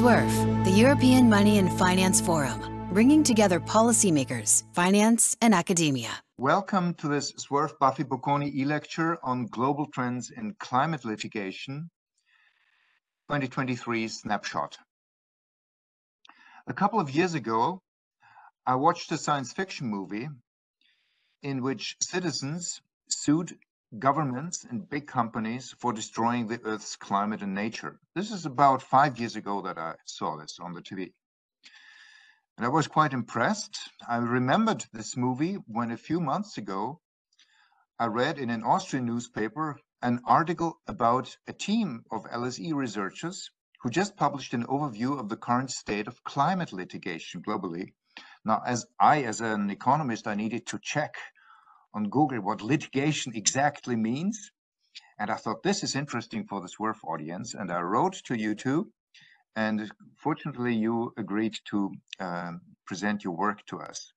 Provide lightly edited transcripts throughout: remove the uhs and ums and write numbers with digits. SUERF, the European Money and Finance Forum, bringing together policymakers, finance, and academia. Welcome to this SUERF BAFFI Bocconi e-lecture on Global Trends in Climate Litigation, 2023 Snapshot. A couple of years ago, I watched a science fiction movie in which citizens sued governments and big companies for destroying the Earth's climate and nature. This is about 5 years ago that I saw this on the TV. And I was quite impressed. I remembered this movie when a few months ago, I read in an Austrian newspaper an article about a team of LSE researchers who just published an overview of the current state of climate litigation globally. Now, as an economist, I needed to check on Google what litigation exactly means. And I thought this is interesting for the SUERF audience. And I wrote to you two, and fortunately you agreed to present your work to us.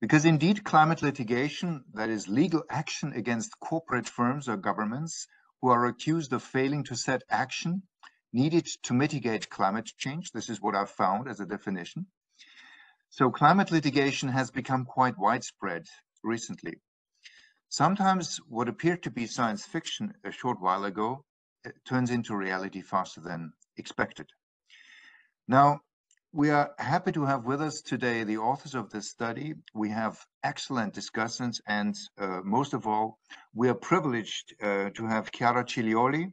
Because indeed, climate litigation, that is legal action against corporate firms or governments who are accused of failing to set action needed to mitigate climate change. This is what I found as a definition. So climate litigation has become quite widespread recently. Sometimes what appeared to be science fiction a short while ago turns into reality faster than expected. Now, we are happy to have with us today the authors of this study. We have excellent discussants, and most of all, we are privileged to have Chiara Zilioli,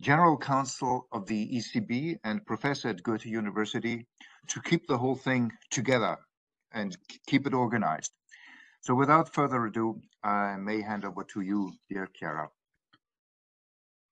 General Counsel of the ECB and Professor at Goethe University, to keep the whole thing together and keep it organized. So without further ado, I may hand over to you, dear Chiara.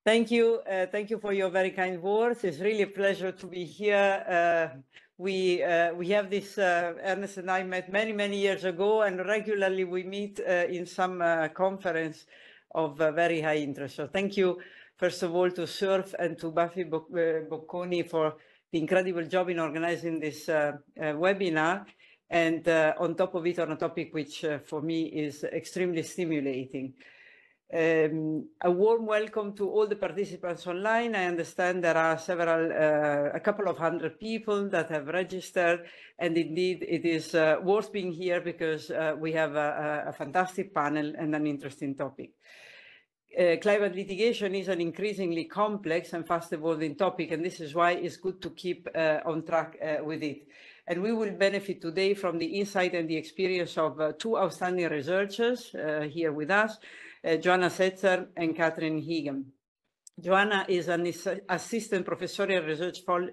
Thank you. Thank you for your very kind words. It's really a pleasure to be here. We have this, Ernest and I met many, many years ago, and regularly we meet in some conference of very high interest. So thank you, first of all, to SUERF and to BAFFI Bocconi for the incredible job in organizing this webinar, and on top of it on a topic which for me is extremely stimulating. A warm welcome to all the participants online. I understand there are several, a couple of hundred people that have registered, and indeed it is worth being here because we have a fantastic panel and an interesting topic. Climate litigation is an increasingly complex and fast evolving topic, and this is why it's good to keep on track with it. And we will benefit today from the insight and the experience of two outstanding researchers here with us, Joanna Setzer and Catherine Higham. Joanna is an assistant professorial research fellow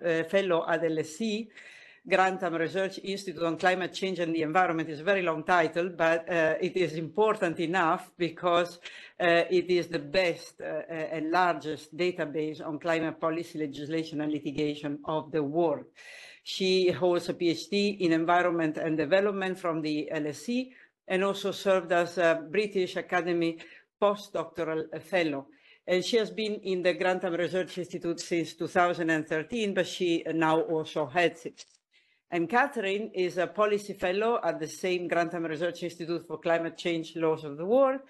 at LSE, Grantham Research Institute on Climate Change and the Environment. Is a very long title, but it is important enough because it is the best and largest database on climate policy, legislation and litigation of the world. She holds a PhD in Environment and Development from the LSE and also served as a British Academy postdoctoral fellow. And she has been in the Grantham Research Institute since 2013, but she now also heads it. And Catherine is a policy fellow at the same Grantham Research Institute for Climate Change Laws of the World.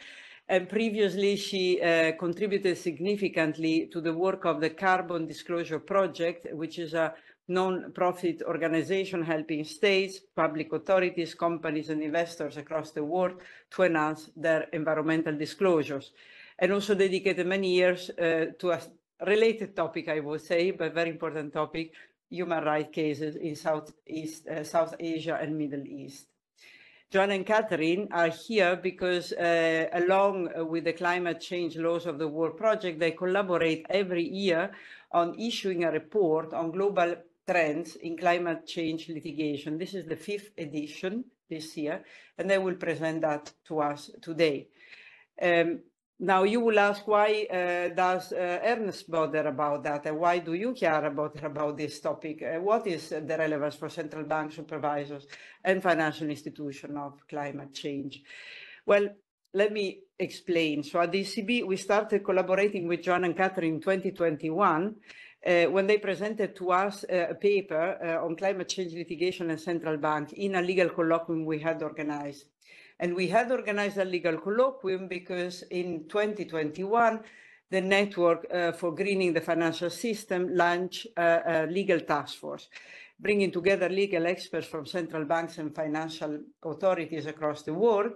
And previously, she contributed significantly to the work of the Carbon Disclosure Project, which is a non-profit organization helping states, public authorities, companies and investors across the world to enhance their environmental disclosures. And also dedicated many years to a related topic, I would say, but very important topic, human rights cases in South Asia and Middle East. Joanna and Catherine are here because along with the Climate Change Laws of the World project, they collaborate every year on issuing a report on global trends in climate change litigation. This is the 5th edition this year, and they will present that to us today. Now, you will ask, why does Ernest bother about that? And why do you, Chiara, bother about this topic? What is the relevance for central bank supervisors and financial institutions of climate change? Well, let me explain. So at the ECB, we started collaborating with Joanna and Catherine in 2021 when they presented to us a paper on climate change litigation and central bank in a legal colloquium we had organized. And we had organized a legal colloquium because in 2021, the Network for Greening the Financial System launched a legal task force, bringing together legal experts from central banks and financial authorities across the world,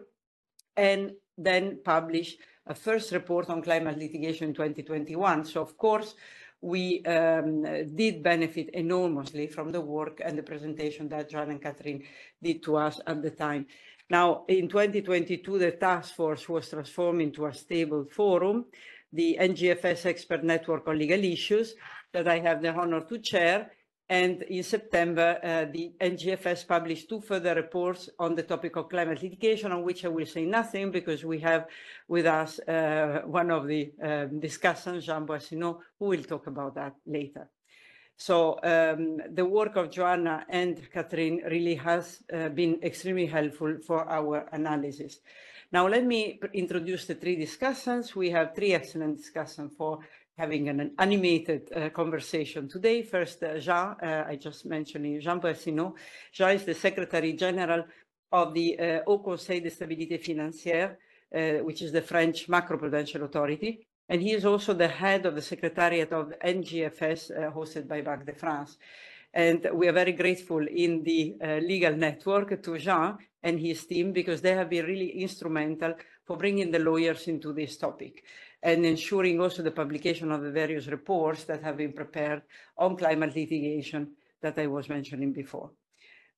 and then published a first report on climate litigation in 2021. So, of course, we did benefit enormously from the work and the presentation that Joanna and Catherine did to us at the time. Now, in 2022, the task force was transformed into a stable forum, the NGFS Expert Network on Legal Issues, that I have the honor to chair. And in September, the NGFS published two further reports on the topic of climate litigation, on which I will say nothing because we have with us one of the discussants, Jean Boissinot, who will talk about that later. So the work of Joanna and Catherine really has been extremely helpful for our analysis. Now, let me introduce the three discussants. We have three excellent discussants for having an animated conversation today. First, Jean, I just mentioned Jean Boissinot. Jean is the Secretary General of the Haut Conseil de Stabilité Financière, which is the French macroprudential authority. And he is also the head of the Secretariat of NGFS, hosted by Banque de France. And we are very grateful in the legal network to Jean and his team, because they have been really instrumental for bringing the lawyers into this topic and ensuring also the publication of the various reports that have been prepared on climate litigation that I was mentioning before.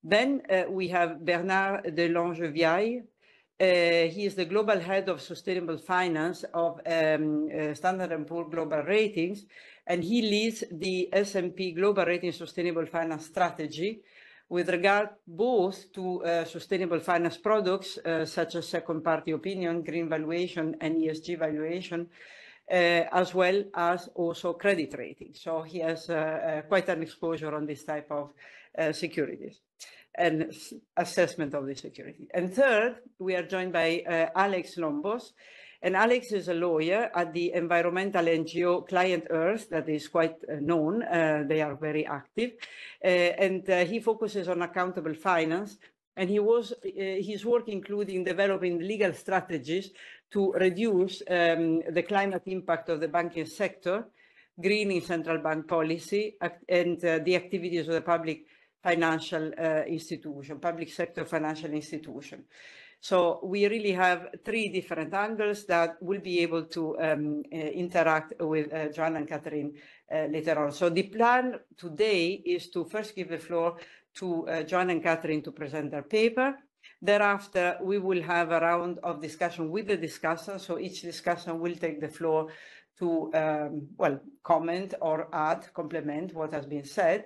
Then we have Bernard De Longevialle. He is the global head of sustainable finance of Standard & Poor's Global Ratings, and he leads the S&P Global Ratings Sustainable Finance Strategy with regard both to sustainable finance products such as second-party opinion, green valuation, and ESG valuation, as well as also credit rating. So he has quite an exposure on this type of securities and assessment of the security. And third, we are joined by Alex Lombos. And Alex is a lawyer at the environmental NGO ClientEarth that is quite known. They are very active. And he focuses on accountable finance. And his work including developing legal strategies to reduce the climate impact of the banking sector, greening central bank policy, and the activities of the public financial institution, public sector financial institution. So we really have three different angles that will be able to interact with Joanna and Catherine later on. So the plan today is to first give the floor to Joanna and Catherine to present their paper. Thereafter, we will have a round of discussion with the discussant. So each discussant will take the floor to, well, comment or add, complement what has been said.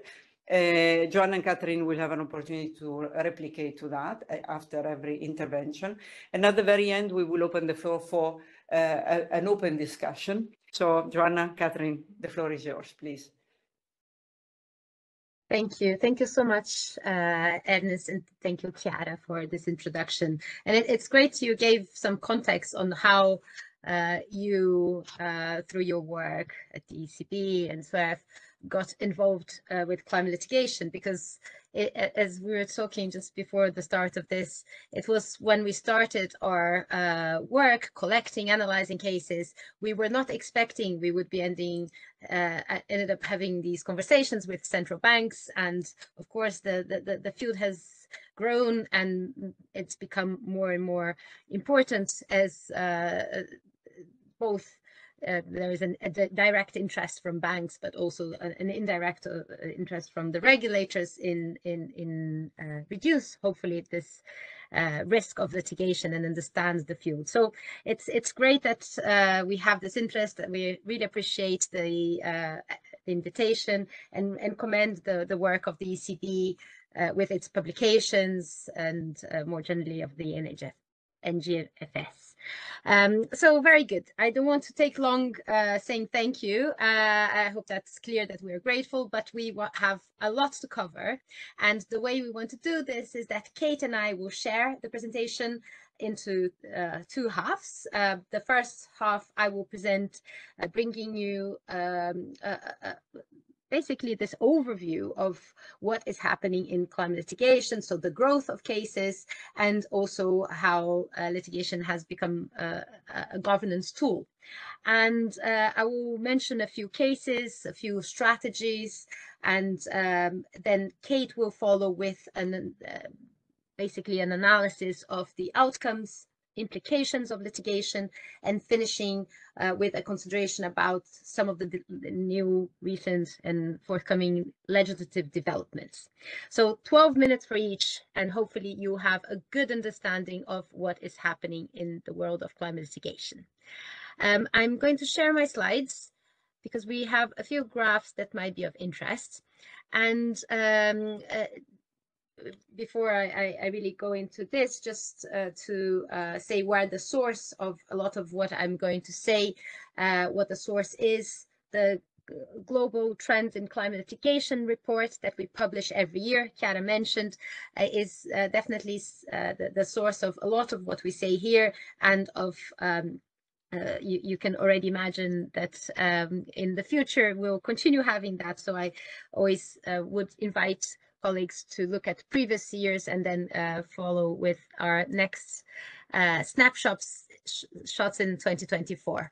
Joanna and Catherine will have an opportunity to replicate to that after every intervention. And at the very end, we will open the floor for an open discussion. So Joanna, Catherine, the floor is yours, please. Thank you. Thank you so much, Ernest, and thank you, Chiara, for this introduction. And it's great you gave some context on how you, through your work at the ECB and SUERF, got involved with climate litigation, because it, as we were talking just before the start of this, it was when we started our work collecting, analyzing cases, we were not expecting we would be ended up having these conversations with central banks. And of course, the field has grown and it's become more and more important as both there is a direct interest from banks, but also an indirect interest from the regulators in reduce, hopefully, this risk of litigation and understand the field. So it's great that we have this interest, and we really appreciate the invitation and commend the work of the ECB with its publications and more generally of the NGFS. So very good. I don't want to take long saying thank you. I hope that's clear that we are grateful, but we have a lot to cover. And the way we want to do this is that Kate and I will share the presentation into two halves. The first half I will present bringing you basically this overview of what is happening in climate litigation, so the growth of cases, and also how litigation has become a governance tool. And I will mention a few cases, a few strategies, and then Kate will follow with basically an analysis of the outcomes, implications of litigation, and finishing with a consideration about some of the new recent and forthcoming legislative developments. So 12 minutes for each, and hopefully you have a good understanding of what is happening in the world of climate litigation. I'm going to share my slides because we have a few graphs that might be of interest. And before I really go into this, just to say where the source of a lot of what I'm going to say, what the source is, the Global Trends in Climate Litigation report that we publish every year, Chiara mentioned, is definitely the source of a lot of what we say here, and of you can already imagine that in the future we'll continue having that. So I always would invite colleagues to look at previous years and then follow with our next snapshots in 2024.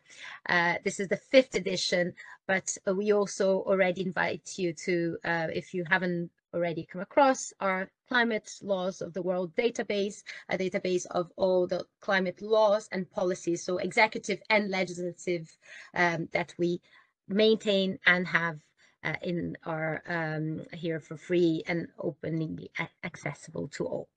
This is the 5th edition, but we also already invite you to, if you haven't already come across, our Climate Laws of the World database, a database of all the climate laws and policies, so executive and legislative, that we maintain and have in our here for free and openly accessible to all.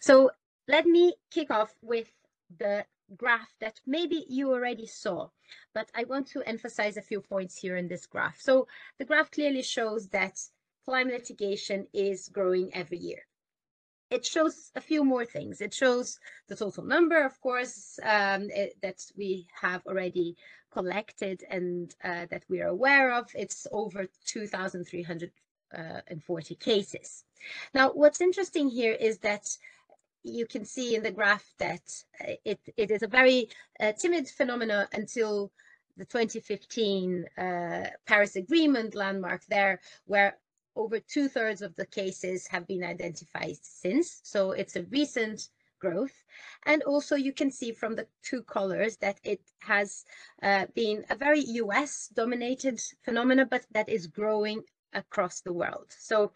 So let me kick off with the graph that maybe you already saw, but I want to emphasize a few points here in this graph. So the graph clearly shows that climate litigation is growing every year. It shows a few more things. It shows the total number, of course, that we have already collected and that we are aware of. It's over 2,340 cases. Now, what's interesting here is that you can see in the graph that it is a very timid phenomenon until the 2015 Paris Agreement landmark there, where over 2/3 of the cases have been identified since, so it's a recent growth. And also you can see from the two colors that it has been a very US dominated phenomenon, but that is growing across the world. So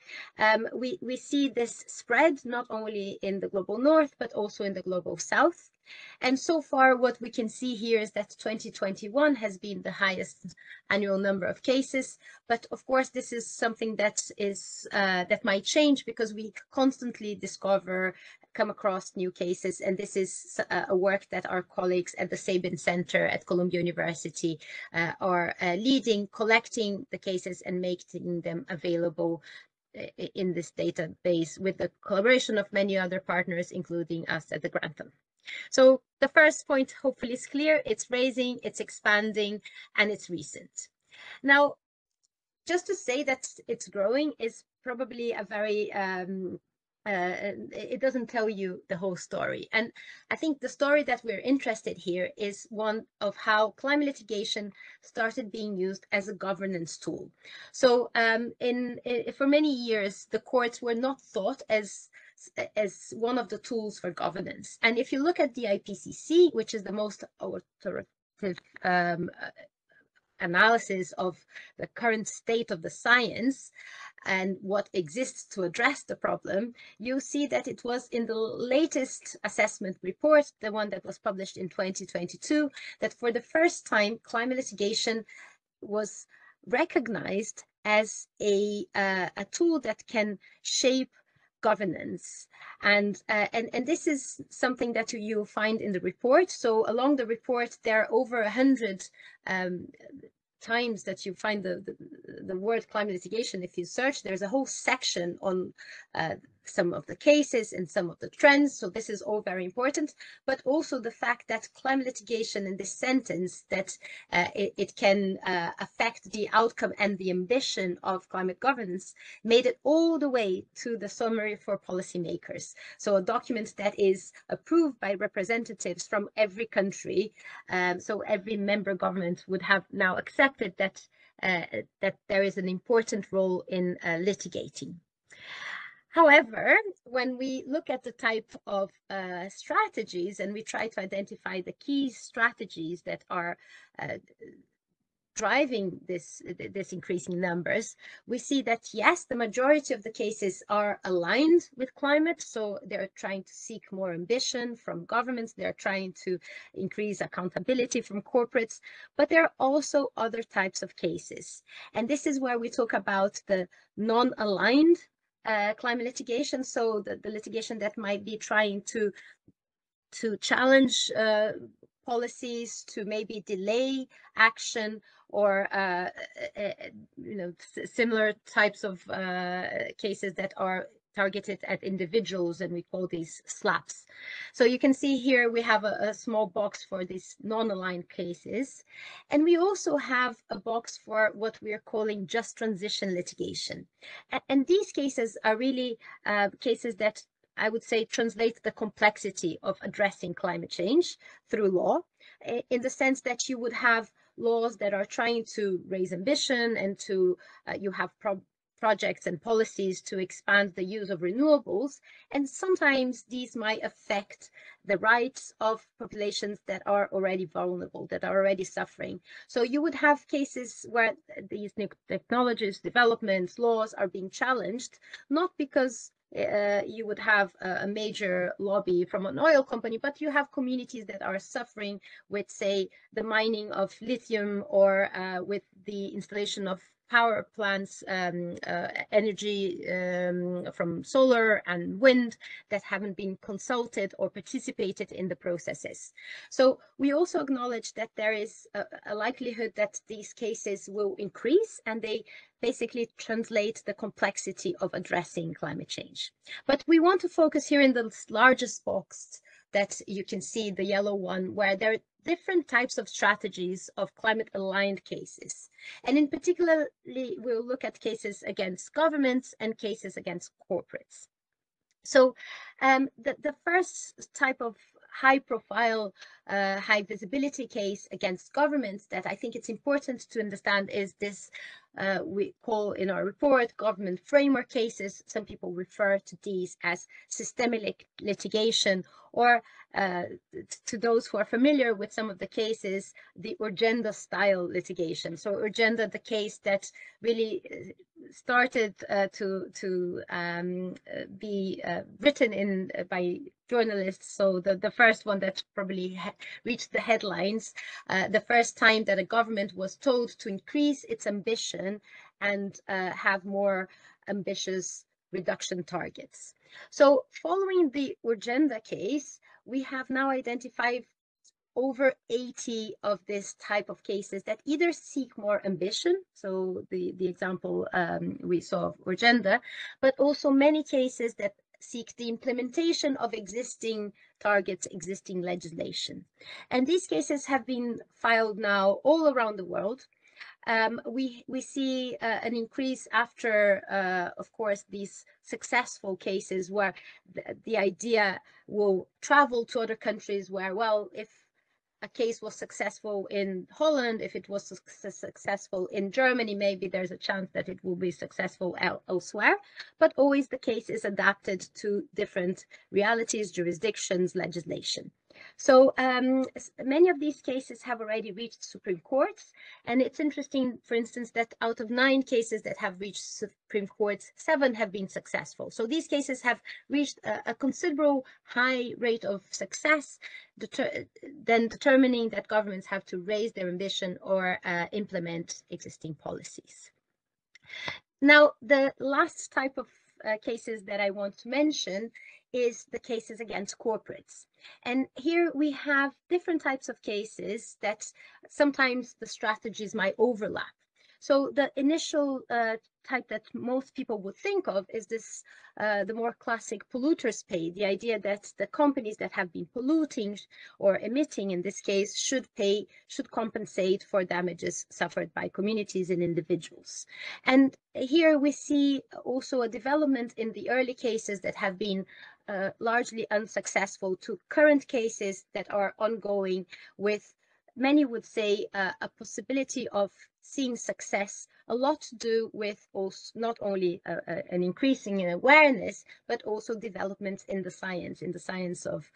we see this spread not only in the global north, but also in the global south. And so far, what we can see here is that 2021 has been the highest annual number of cases. But of course, this is something that is that might change, because we constantly come across new cases. And this is a work that our colleagues at the Sabin Center at Columbia University are leading, collecting the cases and making them available in this database with the collaboration of many other partners, including us at the Grantham. So the first point hopefully is clear. It's raising, it's expanding, and it's recent. Now, just to say that it's growing is probably a very, it doesn't tell you the whole story. And I think the story that we're interested here is one of how climate litigation started being used as a governance tool. So for many years, the courts were not thought as one of the tools for governance. And if you look at the IPCC, which is the most authoritative analysis of the current state of the science and what exists to address the problem, you see that it was in the latest assessment report, the one that was published in 2022, that for the first time, climate litigation was recognized as a tool that can shape governance. And this is something that you find in the report. So along the report, there are over 100 times that you find the word climate litigation. If you search, there's a whole section on some of the cases and some of the trends. So this is all very important, but also the fact that climate litigation in this sentence, that it can affect the outcome and the ambition of climate governance, made it all the way to the summary for policymakers. So a document that is approved by representatives from every country. So every member government would have now accepted that that there is an important role in litigating. However, when we look at the type of strategies and we try to identify the key strategies that are driving this increasing numbers, we see that yes, the majority of the cases are aligned with climate. So they're trying to seek more ambition from governments, they're trying to increase accountability from corporates, but there are also other types of cases. And this is where we talk about the non-aligned climate litigation. So the litigation that might be trying to challenge policies, to maybe delay action, or you know, similar types of cases that are targeted at individuals, and we call these slaps. So you can see here we have a small box for these non-aligned cases, and we also have a box for what we are calling just transition litigation. And these cases are really cases that I would say translate the complexity of addressing climate change through law, in the sense that you would have laws that are trying to raise ambition and to you have projects and policies to expand the use of renewables, and sometimes these might affect the rights of populations that are already vulnerable, that are already suffering. So you would have cases where these new technologies, developments, laws are being challenged, not because you would have a major lobby from an oil company, but you have communities that are suffering with, say, the mining of lithium, or with the installation of power plants, energy from solar and wind that haven't been consulted or participated in the processes. So we also acknowledge that there is a likelihood that these cases will increase, and they basically translate the complexity of addressing climate change. But we want to focus here in the largest box that you can see, the yellow one, where there are different types of strategies of climate aligned cases. And in particular, we'll look at cases against governments and cases against corporates. So the first type of high profile, high visibility case against governments that I think it's important to understand is this, we call in our report, government framework cases. Some people refer to these as systemic litigation, or to those who are familiar with some of the cases, the Urgenda style litigation. So Urgenda, the case that really started to be written in by journalists. So the first one that probably reached the headlines, the first time that a government was told to increase its ambition and have more ambitious reduction targets. So following the Urgenda case, we have now identified over 80 of this type of cases that either seek more ambition, so the example we saw of Urgenda, but also many cases that seek the implementation of existing targets, existing legislation. And these cases have been filed now all around the world. We see an increase after, of course, these successful cases where the idea will travel to other countries where, well, if a case was successful in Holland, if it was successful in Germany, maybe there's a chance that it will be successful elsewhere, but always the case is adapted to different realities, jurisdictions, legislation. So many of these cases have already reached Supreme Courts, and it's interesting, for instance, that out of 9 cases that have reached Supreme Courts, 7 have been successful. So these cases have reached a considerable high rate of success, then determining that governments have to raise their ambition or implement existing policies. Now, the last type of cases that I want to mention is the cases against corporates. And here we have different types of cases that sometimes the strategies might overlap. So the initial type that most people would think of is this, the more classic polluters pay, the idea that the companies that have been polluting or emitting in this case should compensate for damages suffered by communities and individuals. And here we see also a development in the early cases that have been largely unsuccessful to current cases that are ongoing with many would say a possibility of seeing success, a lot to do with also not only an increasing in awareness, but also development in the science of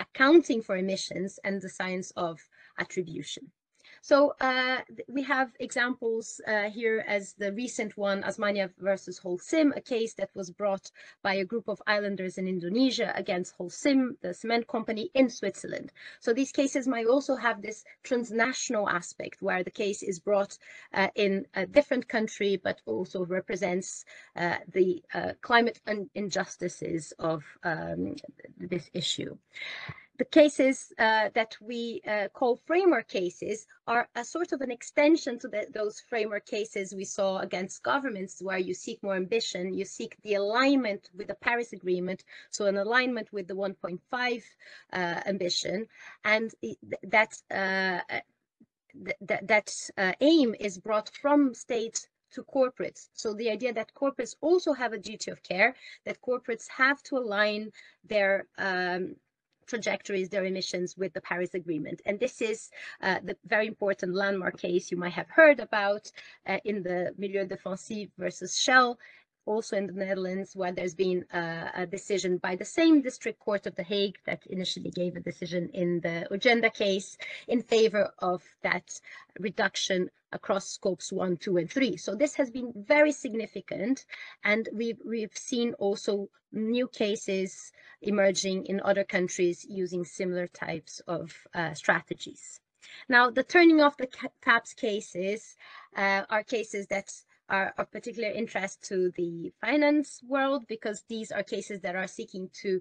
accounting for emissions and the science of attribution. So we have examples here as the recent one, Asmania versus Holcim, a case that was brought by a group of islanders in Indonesia against Holcim, the cement company in Switzerland. So these cases might also have this transnational aspect where the case is brought in a different country, but also represents the climate injustices of this issue. The cases that we call framework cases are a sort of an extension to those framework cases we saw against governments, where you seek more ambition, you seek the alignment with the Paris Agreement, so an alignment with the 1.5 ambition, and that aim is brought from states to corporates. So the idea that corporates also have a duty of care, that corporates have to align their trajectories, their emissions with the Paris Agreement. And this is the very important landmark case you might have heard about in the Milieudefensie versus Shell, also in the Netherlands, where there's been a decision by the same district court of The Hague that initially gave a decision in the Urgenda case in favor of that reduction across scopes 1, 2, and 3. So this has been very significant, and we've seen also new cases emerging in other countries using similar types of strategies. Now, the turning off the taps cases are cases that are of particular interest to the finance world, because these are cases that are seeking to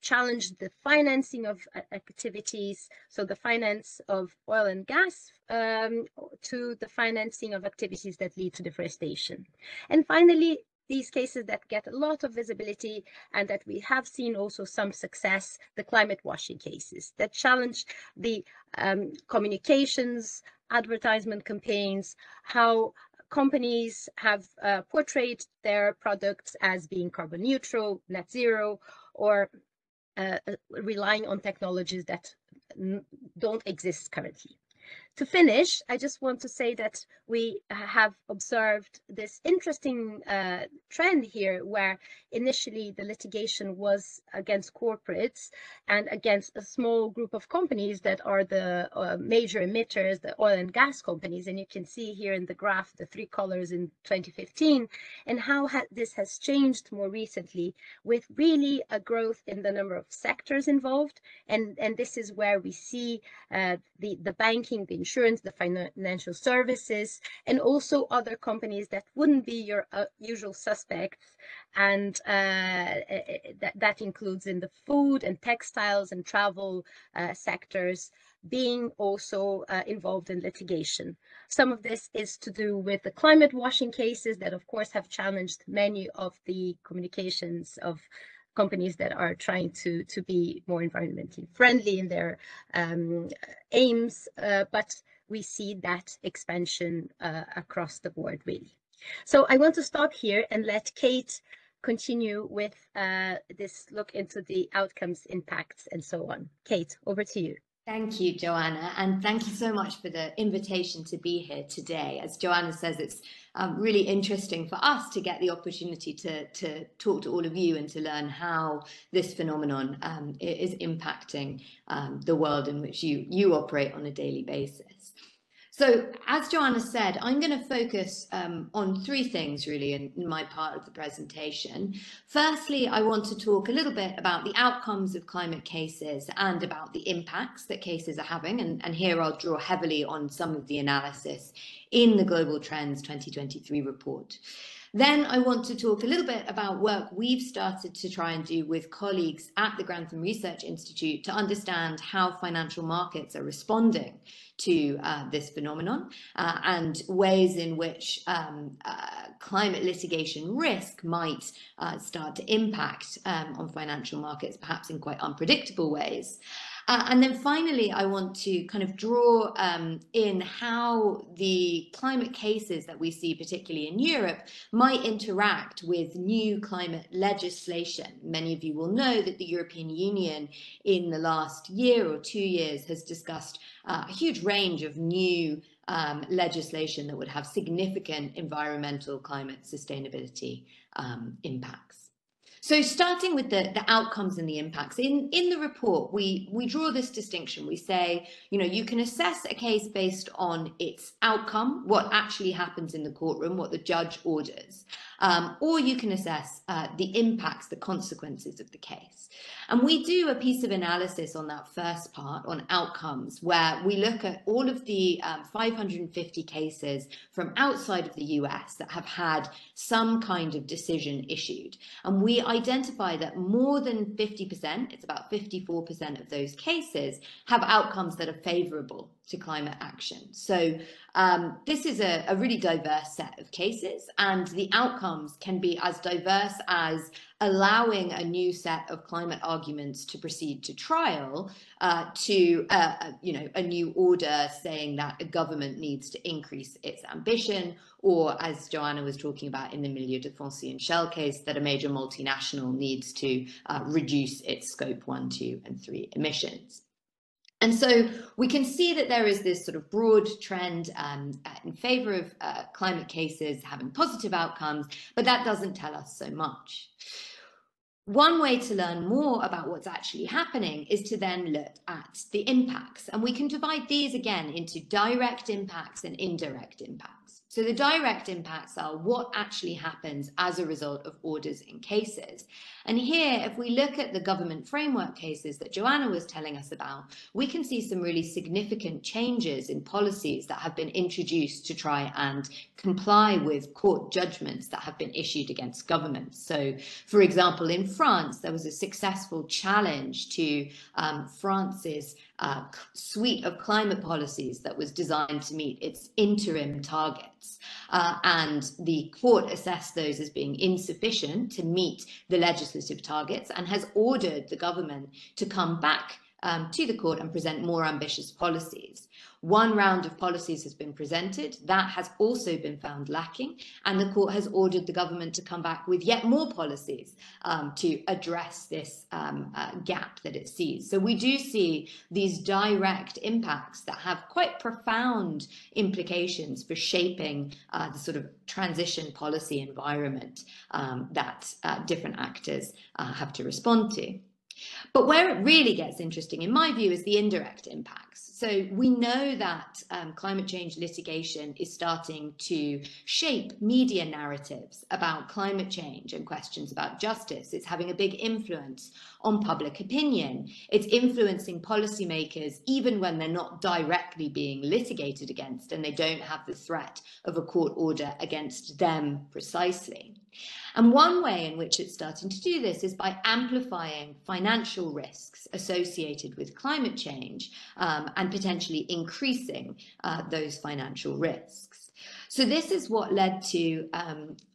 challenge the financing of activities, so the finance of oil and gas to the financing of activities that lead to deforestation. And finally, these cases that get a lot of visibility and that we have seen also some success, the climate washing cases that challenge the communications, advertisement campaigns, how companies have portrayed their products as being carbon neutral, net zero, or relying on technologies that don't exist currently. To finish, I just want to say that we have observed this interesting trend here, where initially the litigation was against corporates and against a small group of companies that are the major emitters, the oil and gas companies. And you can see here in the graph the three colors in 2015, and how this has changed more recently, with really a growth in the number of sectors involved. And this is where we see the banking, the insurance, the financial services, and also other companies that wouldn't be your usual suspects, and that includes in the food and textiles and travel sectors being also involved in litigation. Some of this is to do with the climate washing cases that of course have challenged many of the communications of companies that are trying to be more environmentally friendly in their aims, but we see that expansion across the board, really. So I want to stop here and let Kate continue with this look into the outcomes, impacts, and so on. Kate, over to you. Thank you, Joanna, and thank you so much for the invitation to be here today. As Joanna says, it's really interesting for us to get the opportunity to talk to all of you and to learn how this phenomenon is impacting the world in which you operate on a daily basis. So, as Joanna said, I'm going to focus on three things really in my part of the presentation. Firstly, I want to talk a little bit about the outcomes of climate cases and about the impacts that cases are having. And here I'll draw heavily on some of the analysis in the Global Trends 2023 report. Then I want to talk a little bit about work we've started to try and do with colleagues at the Grantham Research Institute to understand how financial markets are responding to this phenomenon and ways in which climate litigation risk might start to impact on financial markets, perhaps in quite unpredictable ways. And then finally, I want to kind of draw in how the climate cases that we see, particularly in Europe, might interact with new climate legislation. Many of you will know that the European Union in the last year or 2 years has discussed a huge range of new legislation that would have significant environmental climate sustainability impacts. So starting with the outcomes and the impacts, in the report, we draw this distinction. We say, you know, you can assess a case based on its outcome, what actually happens in the courtroom, what the judge orders, or you can assess the impacts, the consequences of the case. And we do a piece of analysis on that first part, on outcomes, where we look at all of the 550 cases from outside of the US that have had some kind of decision issued. And we identify that more than 50%, it's about 54% of those cases, have outcomes that are favorable to climate action. So this is a really diverse set of cases, and the outcomes can be as diverse as allowing a new set of climate arguments to proceed to trial to you know, a new order saying that a government needs to increase its ambition, or as Joanna was talking about in the Milieudefensie and Shell case, that a major multinational needs to reduce its scope 1, 2, and 3 emissions. And so we can see that there is this sort of broad trend in favor of climate cases having positive outcomes, but that doesn't tell us so much. One way to learn more about what's actually happening is to then look at the impacts. And we can divide these again into direct impacts and indirect impacts. So the direct impacts are what actually happens as a result of orders in cases. And here, if we look at the government framework cases that Joanna was telling us about, we can see some really significant changes in policies that have been introduced to try and comply with court judgments that have been issued against governments. So, for example, in France, there was a successful challenge to France's suite of climate policies that was designed to meet its interim targets. And the court assessed those as being insufficient to meet the legislative targets and has ordered the government to come back to the court and present more ambitious policies. One round of policies has been presented. That has also been found lacking, and the court has ordered the government to come back with yet more policies to address this gap that it sees. So we do see these direct impacts that have quite profound implications for shaping the sort of transition policy environment that different actors have to respond to. But where it really gets interesting, in my view, is the indirect impacts. So we know that climate change litigation is starting to shape media narratives about climate change and questions about justice. It's having a big influence on public opinion. It's influencing policymakers even when they're not directly being litigated against and they don't have the threat of a court order against them precisely. And one way in which it's starting to do this is by amplifying financial risks associated with climate change and potentially increasing those financial risks. So this is what led to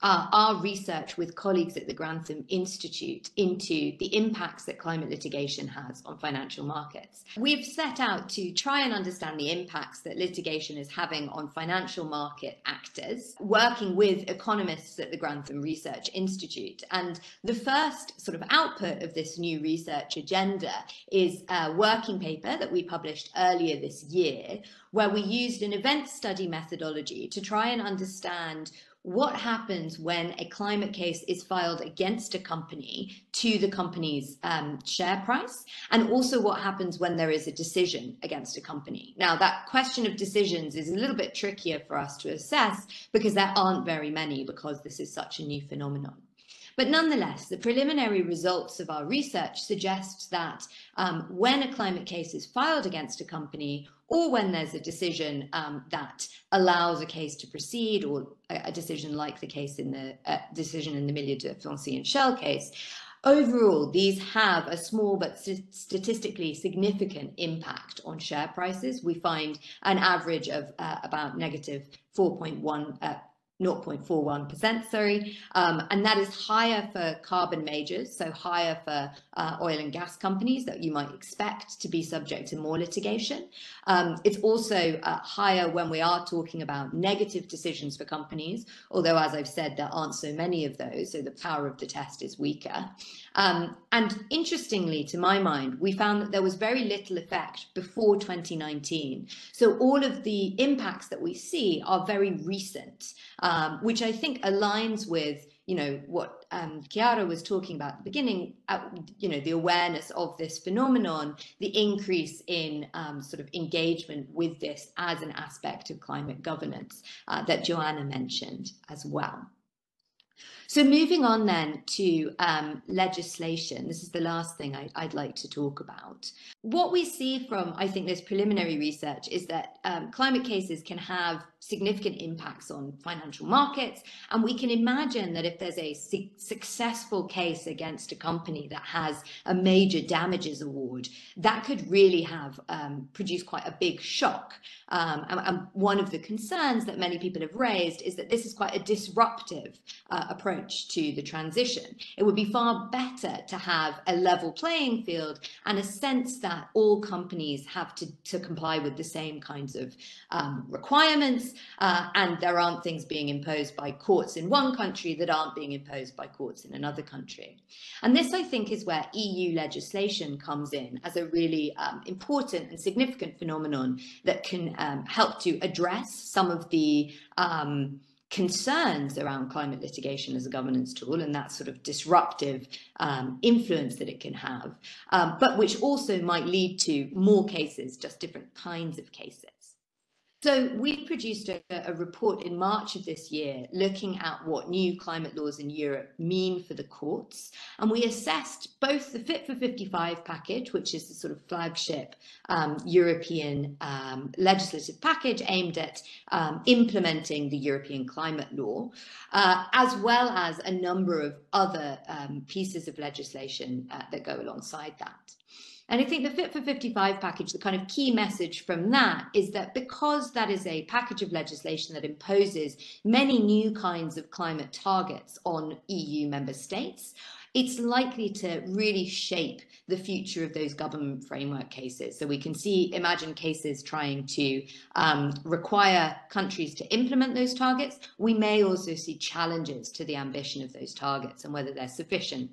our research with colleagues at the Grantham Institute into the impacts that climate litigation has on financial markets. We've set out to try and understand the impacts that litigation is having on financial market actors, working with economists at the Grantham Research Institute. And the first sort of output of this new research agenda is a working paper that we published earlier this year, where we used an event study methodology to try and understand what happens when a climate case is filed against a company to the company's share price, and also what happens when there is a decision against a company. Now, that question of decisions is a little bit trickier for us to assess because there aren't very many, because this is such a new phenomenon. But nonetheless, the preliminary results of our research suggests that when a climate case is filed against a company, or when there's a decision that allows a case to proceed, or a decision like the case in the decision in the Milieudefensie and Shell case, overall, these have a small but statistically significant impact on share prices. We find an average of about negative 4.1 0.41%, sorry, and that is higher for carbon majors, so higher for oil and gas companies that you might expect to be subject to more litigation. It's also higher when we are talking about negative decisions for companies, although, as I've said, there aren't so many of those, so the power of the test is weaker. And interestingly, to my mind, we found that there was very little effect before 2019. So all of the impacts that we see are very recent, which I think aligns with, you know, what Chiara was talking about at the beginning, you know, the awareness of this phenomenon, the increase in sort of engagement with this as an aspect of climate governance that Joanna mentioned as well. So moving on then to legislation, this is the last thing I'd like to talk about. What we see from, I think, this preliminary research is that climate cases can have significant impacts on financial markets, and we can imagine that if there's a successful case against a company that has a major damages award, that could really have produced quite a big shock. And one of the concerns that many people have raised is that this is quite a disruptive approach to the transition. It would be far better to have a level playing field and a sense that all companies have to comply with the same kinds of requirements, and there aren't things being imposed by courts in one country that aren't being imposed by courts in another country. And this, I think, is where EU legislation comes in as a really important and significant phenomenon that can help to address some of the concerns around climate litigation as a governance tool and that sort of disruptive influence that it can have, but which also might lead to more cases, just different kinds of cases. So we produced a report in March of this year looking at what new climate laws in Europe mean for the courts. And we assessed both the Fit for 55 package, which is the sort of flagship European legislative package aimed at implementing the European climate law, as well as a number of other pieces of legislation that go alongside that. And I think the Fit for 55 package, the kind of key message from that is that because that is a package of legislation that imposes many new kinds of climate targets on EU member states, it's likely to really shape the future of those government framework cases. So we can imagine cases trying to require countries to implement those targets. We may also see challenges to the ambition of those targets and whether they're sufficient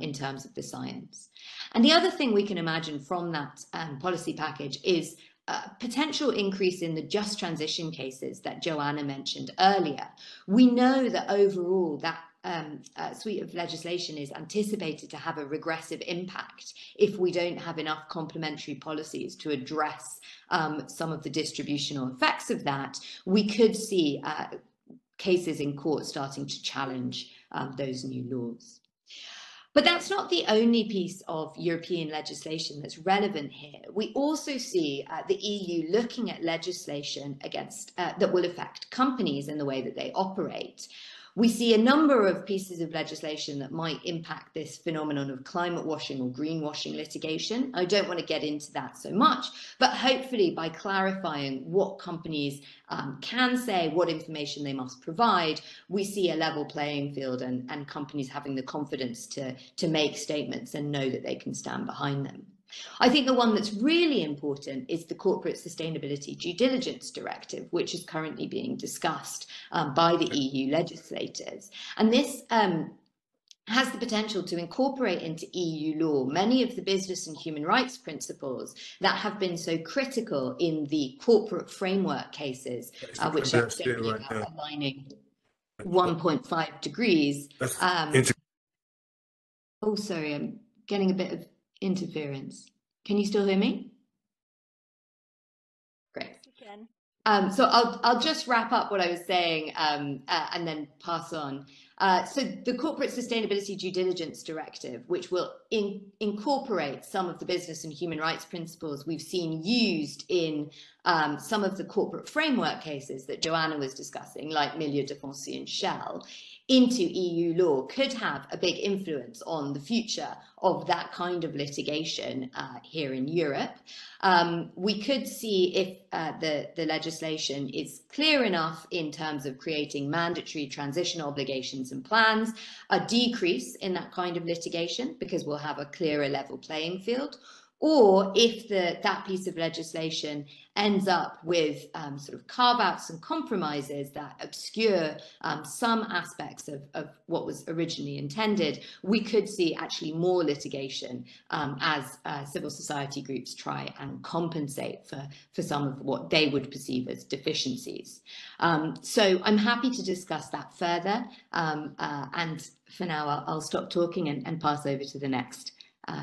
in terms of the science. And the other thing we can imagine from that policy package is a potential increase in the just transition cases that Joanna mentioned earlier. We know that overall that suite of legislation is anticipated to have a regressive impact if we don't have enough complementary policies to address some of the distributional effects of that. We could see cases in court starting to challenge those new laws. But that's not the only piece of European legislation that's relevant here. We also see the EU looking at legislation against that will affect companies in the way that they operate. We see a number of pieces of legislation that might impact this phenomenon of climate washing or greenwashing litigation. I don't want to get into that so much, but hopefully by clarifying what companies can say, what information they must provide, we see a level playing field and companies having the confidence to make statements and know that they can stand behind them. I think the one that's really important is the Corporate Sustainability Due Diligence Directive, which is currently being discussed by the EU legislators. And this has the potential to incorporate into EU law many of the business and human rights principles that have been so critical in the corporate framework cases, which are right aligning 1.5 degrees. Oh, sorry, I'm getting a bit of interference. Can you still hear me? Great. So I'll just wrap up what I was saying and then pass on. So the Corporate Sustainability Due Diligence Directive, which will incorporate some of the business and human rights principles we've seen used in some of the corporate framework cases that Joanna was discussing, like Milieudefensie and Shell, into EU law could have a big influence on the future of that kind of litigation here in Europe. We could see if the legislation is clear enough in terms of creating mandatory transition obligations and plans, a decrease in that kind of litigation because we'll have a clearer level playing field, or if that piece of legislation ends up with sort of carve-outs and compromises that obscure some aspects of what was originally intended, we could see actually more litigation as civil society groups try and compensate for some of what they would perceive as deficiencies. So I'm happy to discuss that further. And for now, I'll stop talking and pass over to the next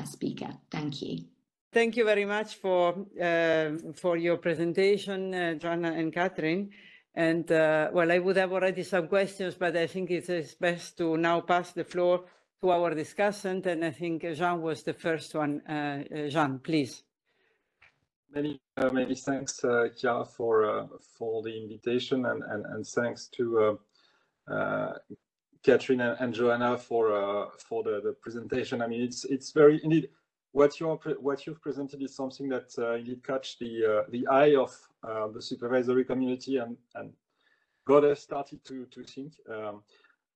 speaker. Thank you. Thank you very much for your presentation, Joanna and Catherine. And well, I would have already some questions, but I think it's best to now pass the floor to our discussant. And I think Jean was the first one. Jean, please. Many thanks, Chiara, for the invitation, and thanks to Catherine and Joanna for the presentation. I mean, it's very indeed. What you've presented is something that indeed caught the eye of the supervisory community and got us started to think.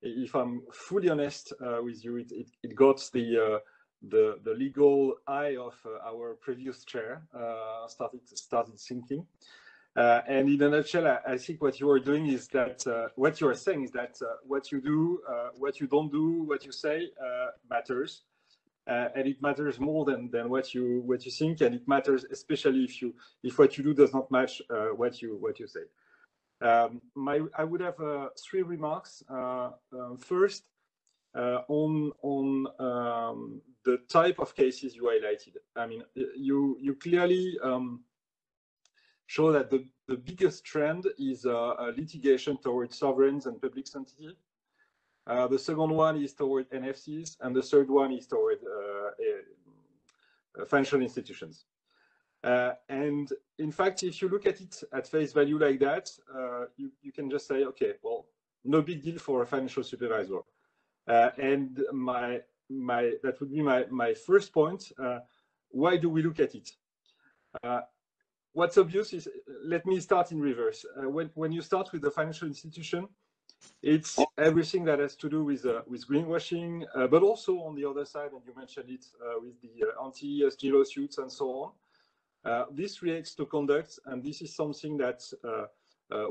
If I'm fully honest with you, it got the legal eye of our previous chair started thinking. And in a nutshell, I think what you are doing is that what you are saying is that what you do, what you don't do, what you say matters. And it matters more than what you think, and it matters especially if what you do does not match what you say. I would have three remarks. First, on the type of cases you highlighted. I mean, you clearly show that the biggest trend is a litigation towards sovereigns and public entities. The second one is toward NFCs, and the third one is toward financial institutions. And in fact, if you look at it at face value like that, you can just say, okay, well, no big deal for a financial supervisor. And that would be my first point. Why do we look at it? What's obvious is, let me start in reverse. When you start with the financial institution, it's everything that has to do with greenwashing, but also on the other side, and you mentioned it with the anti-ESG lawsuits and so on. This relates to conduct, and this is something that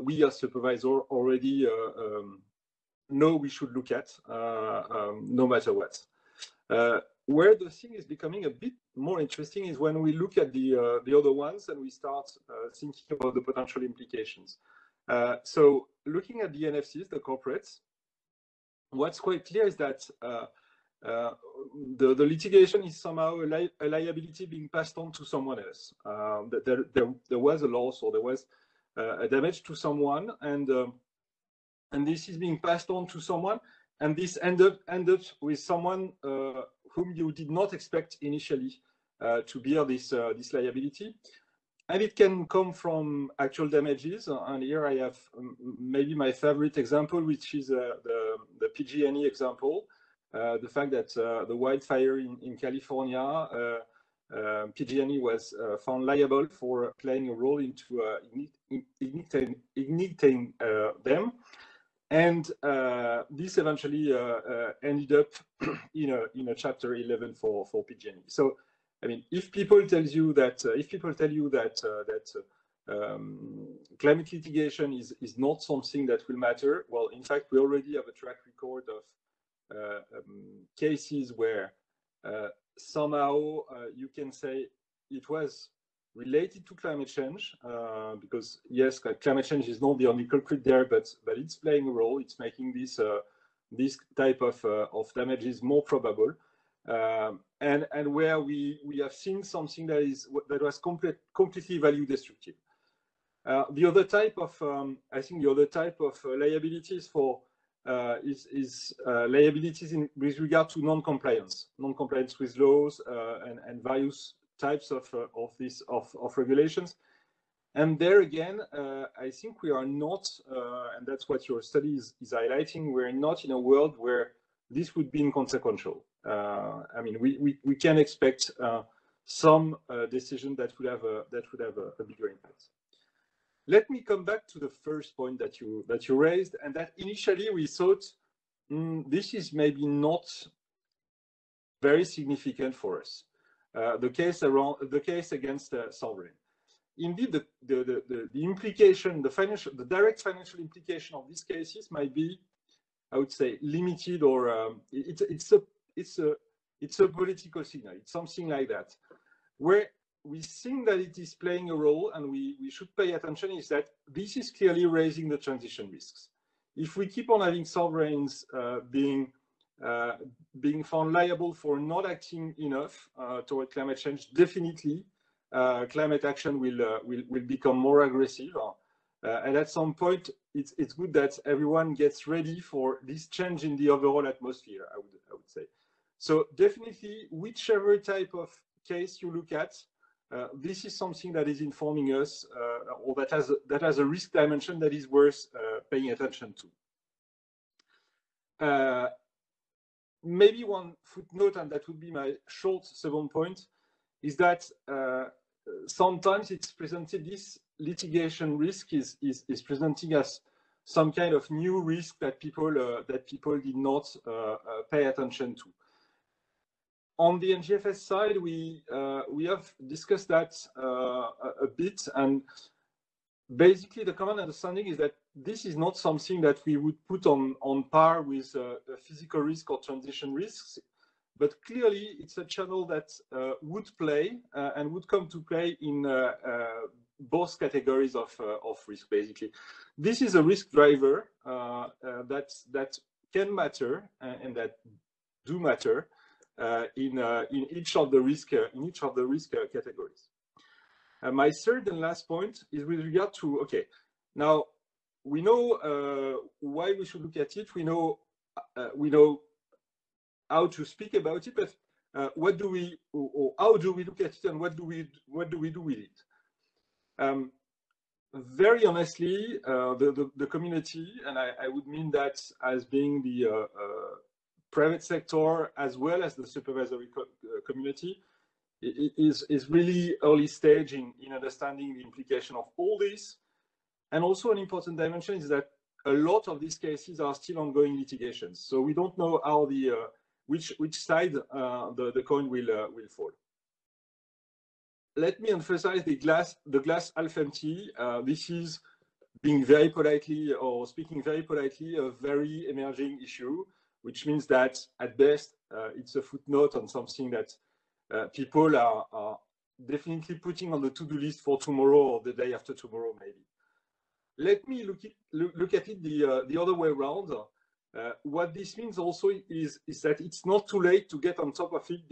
we as supervisor already know we should look at, no matter what. Where the thing is becoming a bit more interesting is when we look at the other ones and we start thinking about the potential implications. So looking at the NFCs, the corporates, what's quite clear is that the litigation is somehow a liability being passed on to someone else. There was a loss, or there was a damage to someone, and this is being passed on to someone, and this end up with someone whom you did not expect initially to bear this liability. And it can come from actual damages, and here I have maybe my favorite example, which is the PG&E example. The fact that the wildfire in California, PG&E was found liable for playing a role into igniting them, and this eventually ended up in a Chapter 11 for PG&E. So, I mean, if people tell you that climate litigation is not something that will matter, well, in fact, we already have a track record of cases where somehow you can say it was related to climate change, because yes, climate change is not the only culprit there, but it's playing a role. It's making this type of damages more probable. And where we have seen something that was completely value destructive. The other type of liabilities is liabilities with regard to non-compliance with laws and various types of regulations. And there again, I think we are not, and that's what your study is highlighting, we're not in a world where this would be inconsequential. I mean, we can expect some decision that would have a bigger impact. Let me come back to the first point that you raised, and that initially we thought this is maybe not very significant for us. The case against sovereign. Indeed, the implication, the direct financial implication of these cases might be, I would say, limited, or it's a political signal. It's something like that, where we think that it is playing a role, and we should pay attention, is that this is clearly raising the transition risks. If we keep on having sovereigns being found liable for not acting enough toward climate change, definitely climate action will become more aggressive. And at some point, it's good that everyone gets ready for this change in the overall atmosphere, I would say. So definitely, whichever type of case you look at, this is something that is informing us, or that has a risk dimension that is worth paying attention to. Maybe one footnote, and that would be my short second point, is that sometimes it's presented, this litigation risk is presenting as some kind of new risk that people did not pay attention to. On the NGFS side, we have discussed that a bit, and basically the common understanding is that this is not something that we would put on par with physical risk or transition risks, but clearly it's a channel that would play and would come to play in both categories of risk, basically. This is a risk driver that can matter and that do matter. In each of the risk categories. My third and last point is with regard to, okay, now we know why we should look at it. We know how to speak about it, but what do we, or how do we look at it, and what do we do with it? Very honestly, the community, and I would mean that as being the private sector as well as the supervisory community, is really early stage in understanding the implication of all this. And also an important dimension is that a lot of these cases are still ongoing litigations. So we don't know how the which side the coin will fall. Let me emphasize the glass half empty. This is, being very politely, or speaking very politely, a very emerging issue, which means that at best it's a footnote on something that people are definitely putting on the to-do list for tomorrow or the day after tomorrow, maybe. Let me look at it the other way around. What this means also is that it's not too late to get on top of it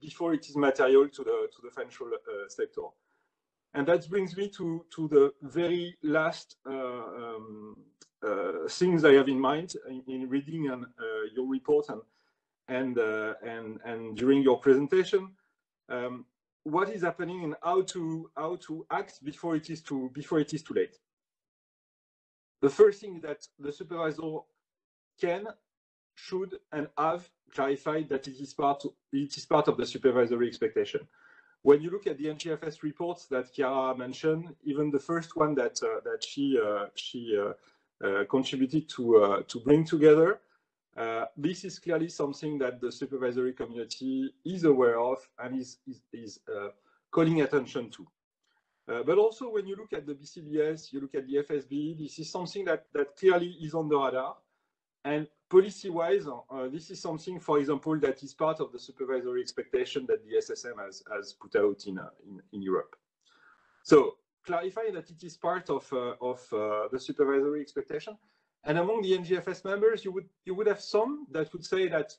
before it is material to the financial sector. And that brings me to the very last things I have in mind in reading your report and during your presentation, what is happening and how to act before it is too late. The first thing that the supervisor can, should, and have clarified that it is part of the supervisory expectation. When you look at the NGFS reports that Chiara mentioned, even the first one that she contributed to bring together, this is clearly something that the supervisory community is aware of and is calling attention to. But also, when you look at the BCBS, you look at the FSB, this is something that clearly is on the radar. And policy-wise, this is something, for example, that is part of the supervisory expectation that the SSM has put out in Europe. So, clarify that it is part of the supervisory expectation. And among the NGFS members, you would have some that would say that,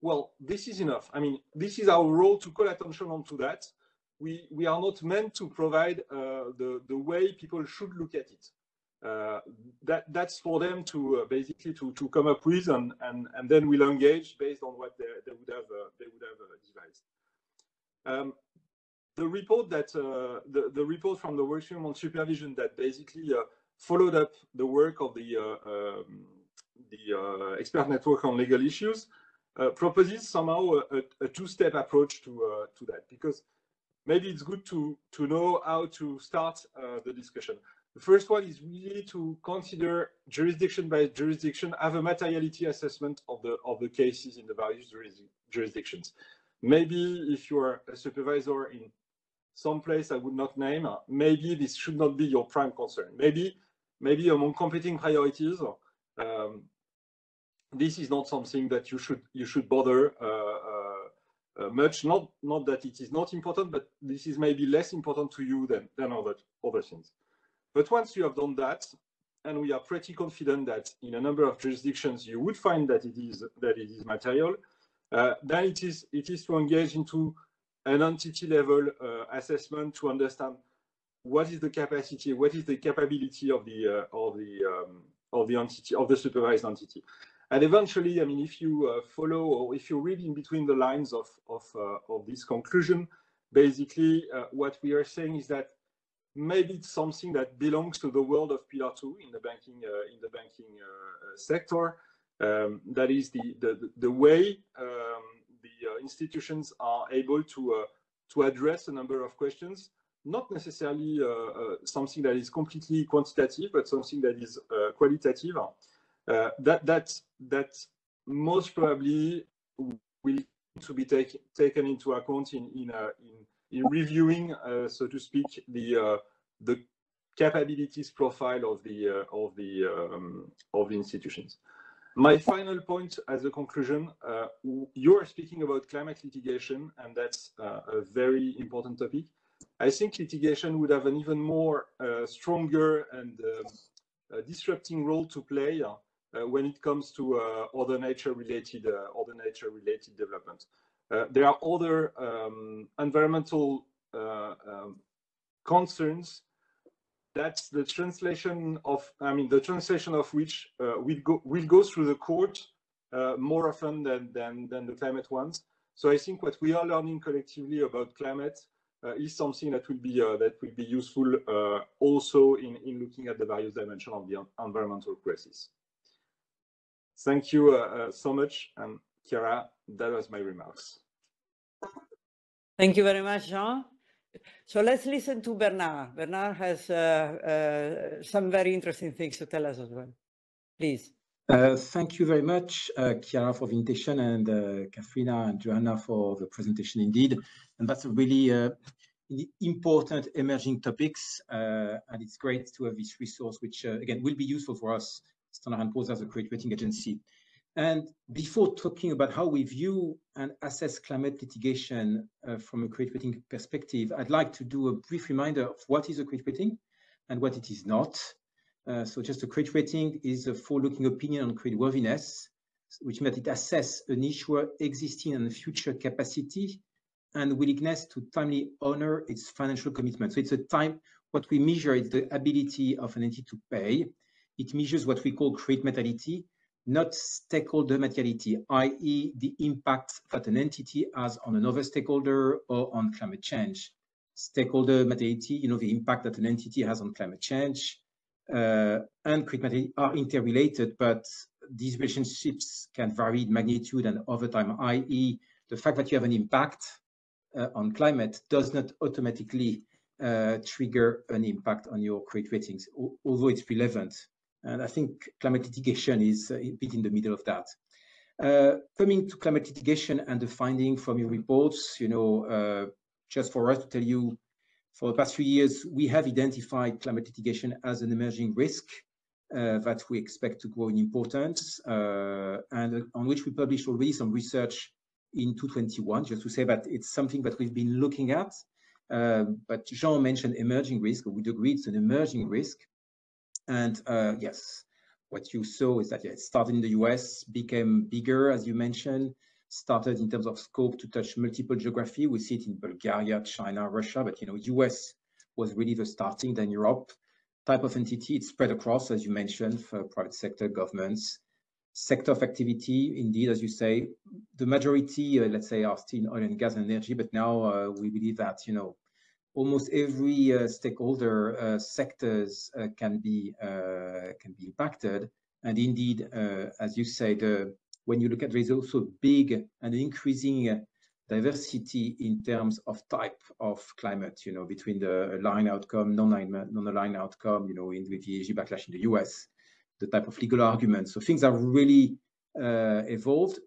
well, this is enough. I mean, this is our role to call attention onto that. We are not meant to provide the way people should look at it. That's for them to basically to come up with, and then we'll engage based on what they would have devised. the report that the report from the workstream on supervision that basically followed up the work of the expert network on legal issues proposes somehow a two-step approach to that, because maybe it's good to know how to start the discussion. The first one is really to consider jurisdiction by jurisdiction, have a materiality assessment of the cases in the various jurisdictions. Maybe if you are a supervisor in some place I would not name, maybe this should not be your prime concern. Maybe among competing priorities, this is not something that you should bother much. Not that it is not important, but this is maybe less important to you than other things. But once you have done that, and we are pretty confident that in a number of jurisdictions you would find that it is material, then it is to engage into an entity-level assessment to understand what is the capacity, what is the capability of the entity, of the supervised entity, and eventually, I mean, if you follow or if you read in between the lines of this conclusion, basically what we are saying is that maybe it's something that belongs to the world of Pillar 2 in the banking sector. That is the way the institutions are able to address a number of questions, not necessarily something that is completely quantitative, but something that is qualitative. That most probably will need to be taken into account in reviewing, so to speak, the capabilities profile of the institutions. My final point as a conclusion: you are speaking about climate litigation, and that's a very important topic. I think litigation would have an even more stronger and a disrupting role to play when it comes to other nature-related development. There are other environmental concerns. That's the translation of, which will go through the court more often than the climate ones. So I think what we are learning collectively about climate is something that will be useful also in looking at the various dimensions of the environmental crisis. Thank you so much, and Chiara, that was my remarks. Thank you very much, Jean. So let's listen to Bernard. Bernard has some very interesting things to tell us as well. Please. Thank you very much, Chiara, for the invitation, and Katharina and Joanna for the presentation indeed. And that's a really important emerging topics. And it's great to have this resource, which again, will be useful for us, Standard & Poor's, as a credit rating agency. And before talking about how we view and assess climate litigation from a credit rating perspective, I'd like to do a brief reminder of what is a credit rating and what it is not. So just a credit rating is a forward-looking opinion on creditworthiness, which means it assesses an issuer's existing and future capacity and willingness to timely honor its financial commitment. So it's a time, what we measure is the ability of an entity to pay. It measures what we call credit materiality, not stakeholder materiality, i.e. the impact that an entity has on another stakeholder or on climate change. Stakeholder materiality, you know, the impact that an entity has on climate change, and credit materiality are interrelated, but these relationships can vary in magnitude and over time, i.e. the fact that you have an impact on climate does not automatically trigger an impact on your credit ratings, although it's relevant. And I think climate litigation is a bit in the middle of that. Coming to climate litigation and the finding from your reports, you know, just for us to tell you, for the past few years, we have identified climate litigation as an emerging risk that we expect to grow in importance, and on which we published already some research in 2021, just to say that it's something that we've been looking at. But Jean mentioned emerging risk, we would agree it's an emerging risk. And yes, what you saw is that it started in the US, became bigger, as you mentioned, started in terms of scope to touch multiple geography. We see it in Bulgaria, China, Russia, but, you know, US was really the starting, then Europe. Type of entity, it spread across, as you mentioned, for private sector, governments, sector of activity. Indeed, as you say, the majority, let's say, are still in oil and gas and energy, but now we believe that, you know, almost every stakeholder sectors can be impacted. And indeed, as you said, when you look at, there is also big and increasing diversity in terms of type of climate, you know, between the aligned outcome, non-aligned outcome, you know, in with the ESG backlash in the US, the type of legal arguments. So things are really evolved.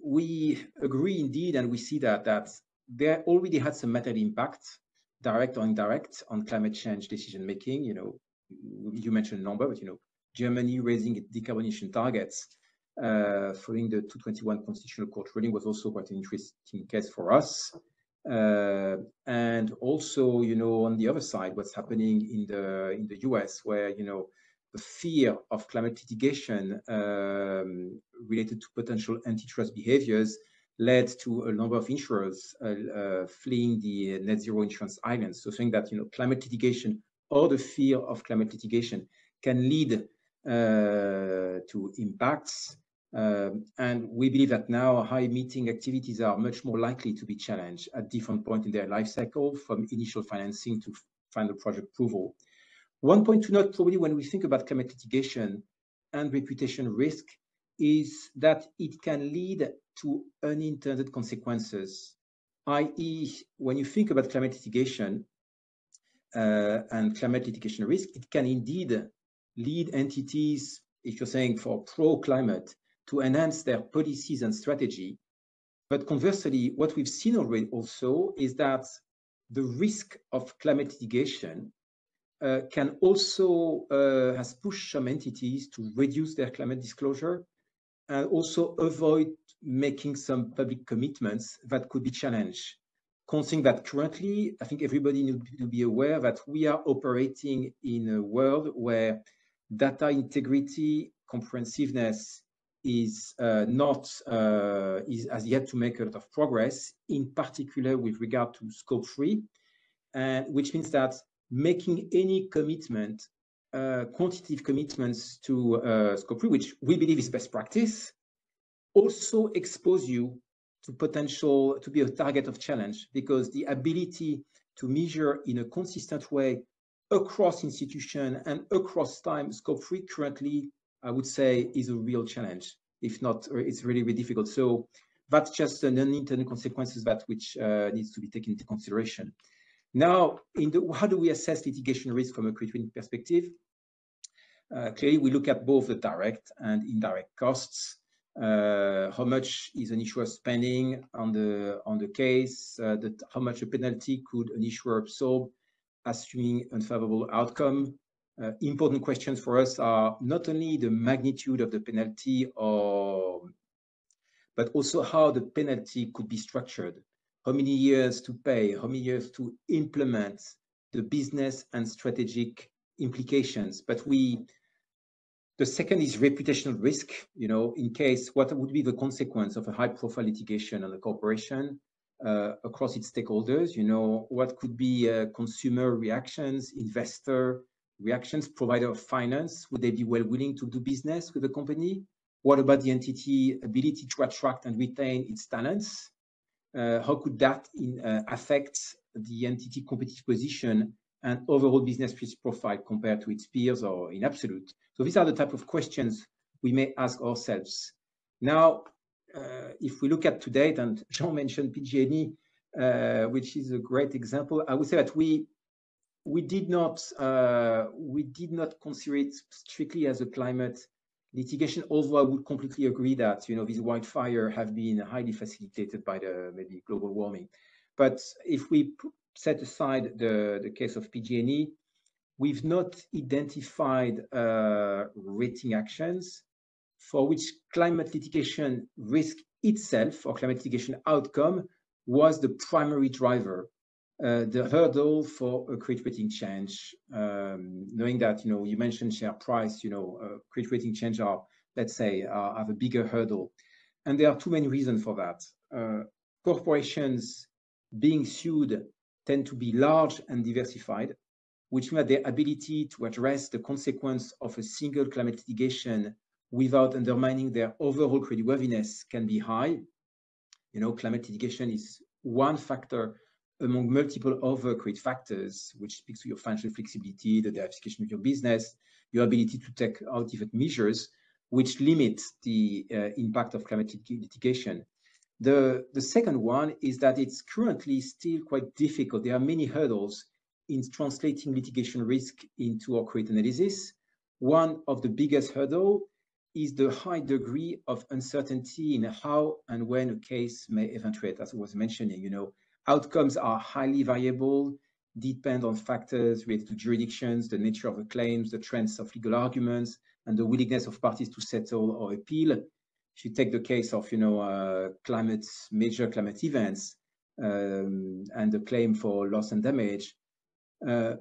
We agree indeed, and we see that they already had some material impact, direct or indirect, on climate change decision making. You know, you mentioned a number, but you know, Germany raising its decarbonization targets following the 2021 Constitutional Court ruling was also quite an interesting case for us. And also, you know, on the other side, what's happening in the US, where you know the fear of climate litigation related to potential antitrust behaviors led to a number of insurers fleeing the net zero insurance islands. So saying that, you know, climate litigation or the fear of climate litigation can lead to impacts. And we believe that now high emitting activities are much more likely to be challenged at different points in their life cycle, from initial financing to final project approval. One point to note probably when we think about climate litigation and reputation risk is that it can lead to unintended consequences, i.e. when you think about climate litigation and climate litigation risk, it can indeed lead entities, if you're saying for pro-climate, to enhance their policies and strategy. But conversely, what we've seen already also is that the risk of climate litigation can also has pushed some entities to reduce their climate disclosure and also avoid making some public commitments that could be challenged. Considering that currently, I think everybody needs to be aware that we are operating in a world where data integrity, comprehensiveness is has yet to make a lot of progress, in particular with regard to scope 3, and which means that making any commitment, quantitative commitments to scope 3, which we believe is best practice, also expose you to potential to be a target of challenge, because the ability to measure in a consistent way across institution and across time scope 3 currently, I would say, is a real challenge. If not, it's really, really difficult. So that's just an unintended consequences that which needs to be taken into consideration. Now, how do we assess litigation risk from a credit perspective? Clearly, we look at both the direct and indirect costs. How much is an issuer spending on the case? How much a penalty could an issuer absorb, assuming unfavorable outcome? Important questions for us are not only the magnitude of the penalty, but also how the penalty could be structured. How many years to pay? How many years to implement the business and strategic implications? But the second is reputational risk, you know, in case what would be the consequence of a high-profile litigation on a corporation across its stakeholders, you know, what could be consumer reactions, investor reactions, provider of finance, would they be willing to do business with the company? What about the entity ability to attract and retain its talents? How could that affect the entity competitive position and overall business risk profile compared to its peers or in absolute? So these are the type of questions we may ask ourselves. Now, if we look at to date, and Jean mentioned PG&E, which is a great example, I would say that we did not consider it strictly as a climate litigation, although I would completely agree that, you know, these wildfires have been highly facilitated by the maybe global warming. But if we set aside the case of PG&E, we've not identified rating actions for which climate litigation risk itself or climate litigation outcome was the primary driver, the hurdle for a credit rating change. Knowing that, you know, you mentioned share price, you know, credit rating change are, let's say, have a bigger hurdle. And there are two main reasons for that. Corporations being sued tend to be large and diversified, which means that their ability to address the consequence of a single climate litigation without undermining their overall creditworthiness can be high. You know, climate litigation is one factor among multiple other great factors, which speaks to your financial flexibility, the diversification of your business, your ability to take out different measures which limit the impact of climate litigation. The second one is that it's currently still quite difficult. There are many hurdles in translating litigation risk into our credit analysis. One of the biggest hurdles is the high degree of uncertainty in how and when a case may eventuate. As I was mentioning, you know, outcomes are highly variable, depend on factors related to jurisdictions, the nature of the claims, the trends of legal arguments, and the willingness of parties to settle or appeal. If you take the case of, you know, major climate events and the claim for loss and damage, there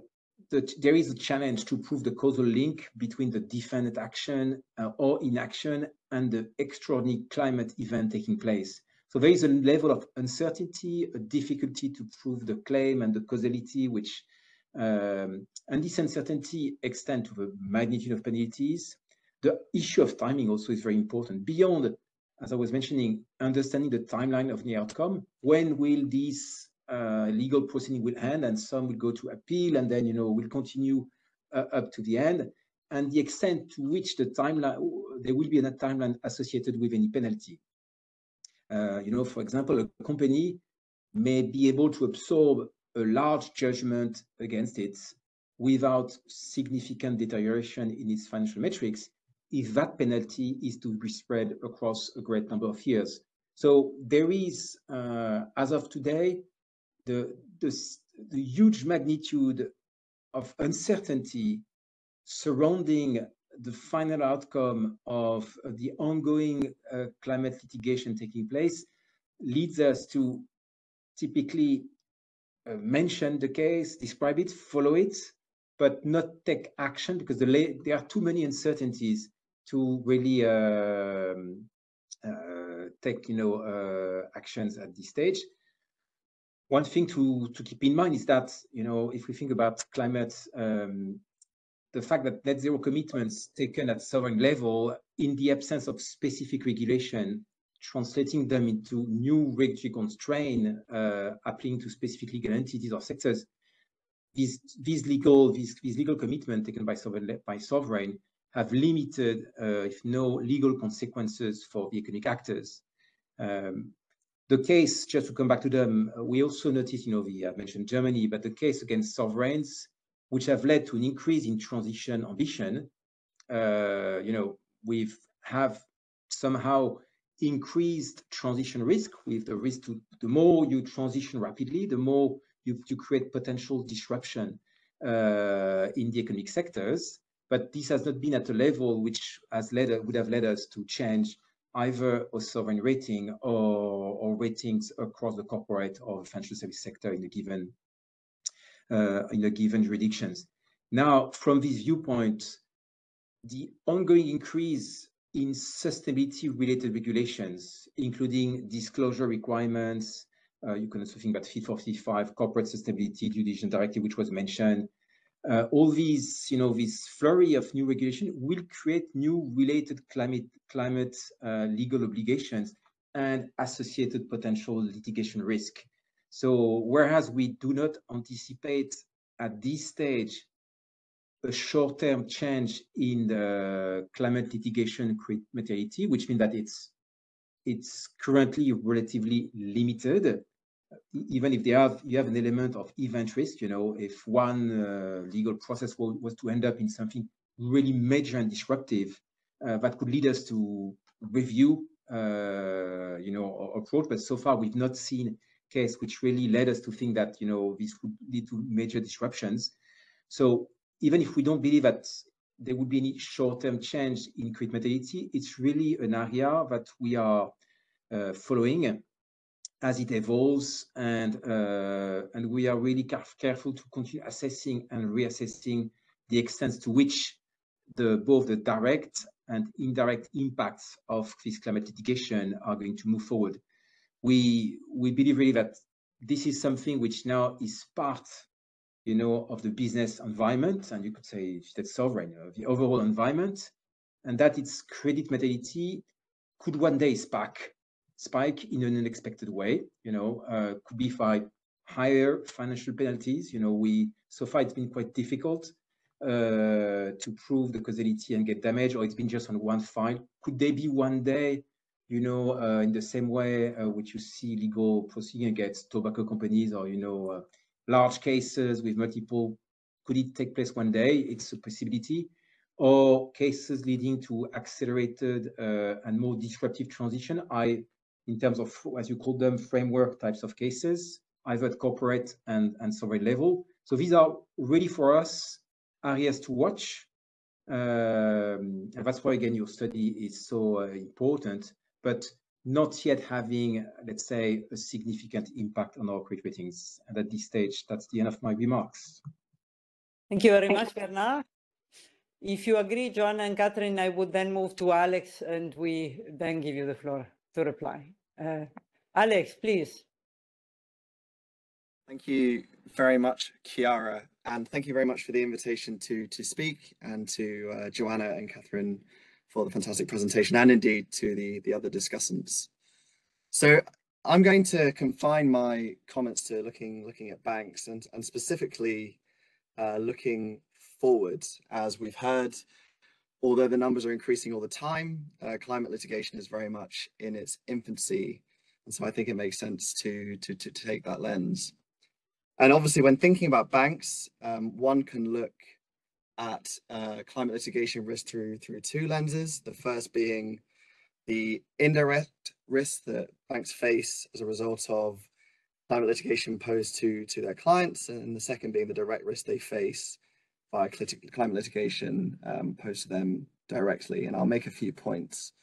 is a challenge to prove the causal link between the defendant action or inaction and the extraordinary climate event taking place. So there is a level of uncertainty, a difficulty to prove the claim and the causality, which and this uncertainty extends to the magnitude of penalties. The issue of timing also is very important. Beyond, as I was mentioning, understanding the timeline of the outcome, when will these legal proceeding will end, and some will go to appeal, and then, you know, will continue up to the end, and the extent to which the timeline, there will be a timeline associated with any penalty. You know, for example, a company may be able to absorb a large judgment against it without significant deterioration in its financial metrics if that penalty is to be spread across a great number of years. So there is, as of today, the huge magnitude of uncertainty surrounding the final outcome of the ongoing climate litigation taking place leads us to typically mention the case, describe it, follow it, but not take action because there are too many uncertainties to really take, you know, actions at this stage. One thing to keep in mind is that, you know, if we think about climate, the fact that net zero commitments taken at sovereign level in the absence of specific regulation, translating them into new regulatory constraint applying to specific legal entities or sectors, these legal commitments taken by sovereign have limited, if no legal consequences for the economic actors. The case, just to come back to them, we also noticed, you know, I mentioned Germany, but the case against sovereigns, which have led to an increase in transition ambition, you know, we have somehow increased transition risk with the risk to the more you transition rapidly, the more you create potential disruption in the economic sectors. But this has not been at a level which would have led us to change either a sovereign rating or ratings across the corporate or financial service sector in a given jurisdictions. Now, from this viewpoint, the ongoing increase in sustainability-related regulations, including disclosure requirements, you can also think about Fit for 55, Corporate Sustainability Due Diligence Directive, which was mentioned. All these, you know, this flurry of new regulation will create new related climate legal obligations and associated potential litigation risk. So whereas we do not anticipate at this stage a short-term change in the climate litigation materiality, which means that it's currently relatively limited. Even if you have an element of event risk, you know, if one legal process was to end up in something really major and disruptive, that could lead us to review, you know, our approach. But so far, we've not seen case which really led us to think that, you know, this would lead to major disruptions. So even if we don't believe that there would be any short-term change in credit materiality, it's really an area that we are following as it evolves, and we are really careful to continue assessing and reassessing the extent to which both the direct and indirect impacts of this climate litigation are going to move forward. We believe really that this is something which now is part, you know, of the business environment, and you could say that sovereign, you know, the overall environment, and that its credit materiality could one day spike in an unexpected way, you know, could be by higher financial penalties. You know, so far it's been quite difficult to prove the causality and get damage, or it's been just on one file. Could they be one day, you know, in the same way which you see legal proceeding against tobacco companies, or, you know, large cases with multiple, could it take place one day? It's a possibility. Or cases leading to accelerated and more disruptive transition, in terms of, as you call them, framework types of cases, either at corporate and sovereign level. So these are really for us areas to watch. And that's why, again, your study is so important, but not yet having, let's say, a significant impact on our credit ratings. And at this stage, that's the end of my remarks. Thank you very much, Bernard. If you agree, Joanna and Catherine, I would then move to Alex, and we then give you the floor to reply. Alex, please. Thank you very much, Chiara, and thank you very much for the invitation to speak, and to Joanna and Catherine for the fantastic presentation, and indeed to the other discussants. So I'm going to confine my comments to looking at banks, and specifically looking forward. As we've heard, although the numbers are increasing all the time, climate litigation is very much in its infancy, and so I think it makes sense to take that lens. And obviously, when thinking about banks, one can look at climate litigation risk through two lenses. The first being the indirect risk that banks face as a result of climate litigation posed to their clients, and the second being the direct risk they face by climate litigation posed to them directly. And I'll make a few points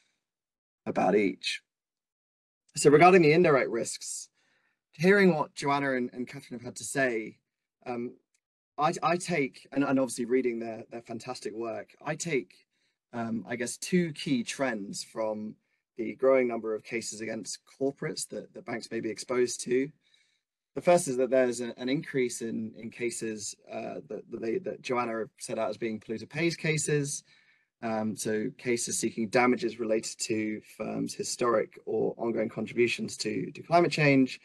about each. So regarding the indirect risks, hearing what Joanna and Catherine have had to say, I take, and obviously reading their fantastic work, I take, I guess, two key trends from the growing number of cases against corporates that the banks may be exposed to. The first is that there's an increase in cases that Joanna set out as being polluter pays cases. So cases seeking damages related to firms' historic or ongoing contributions to climate change.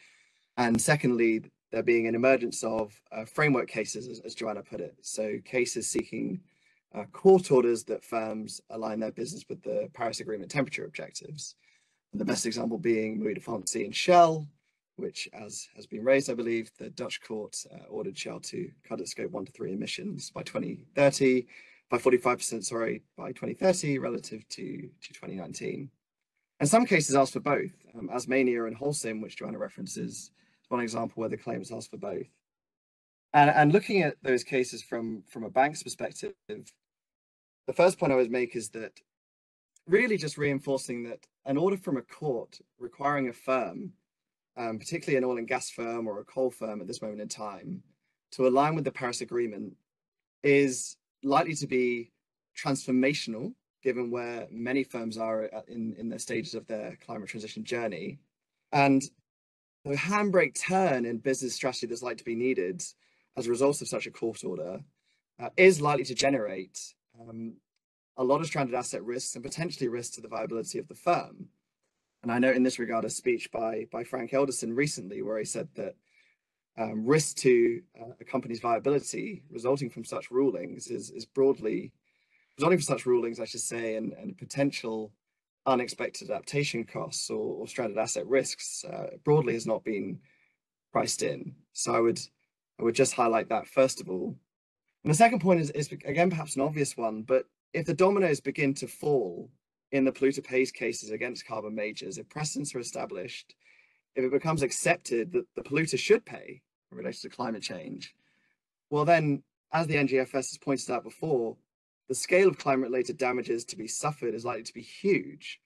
And secondly, there being an emergence of framework cases, as Joanna put it. So cases seeking court orders that firms align their business with the Paris Agreement temperature objectives. And the best example being Milieudefensie and Shell, which, as has been raised, I believe, the Dutch court ordered Shell to cut its scope 1 to 3 emissions by 2030, by 45%, sorry, by 2030 relative to 2019. And some cases ask for both. Asmania and Holcim, which Joanna references, one example where the claims ask for both. And looking at those cases from a bank's perspective, the first point I would make is that really just reinforcing that an order from a court requiring a firm, particularly an oil and gas firm or a coal firm at this moment in time, to align with the Paris Agreement is likely to be transformational, given where many firms are in their stages of their climate transition journey. And the handbrake turn in business strategy that's likely to be needed as a result of such a court order is likely to generate a lot of stranded asset risks and potentially risks to the viability of the firm. And I note in this regard a speech by Frank Elderson recently, where he said that risk to a company's viability resulting from such rulings is broadly, resulting from such rulings, I should say, and potential unexpected adaptation costs or stranded asset risks broadly has not been priced in. So I would just highlight that first of all. And the second point is again, perhaps an obvious one, but if the dominoes begin to fall in the polluter pays cases against carbon majors, if precedents are established, if it becomes accepted that the polluter should pay in relation to climate change, well then, as the NGFS has pointed out before, the scale of climate-related damages to be suffered is likely to be huge.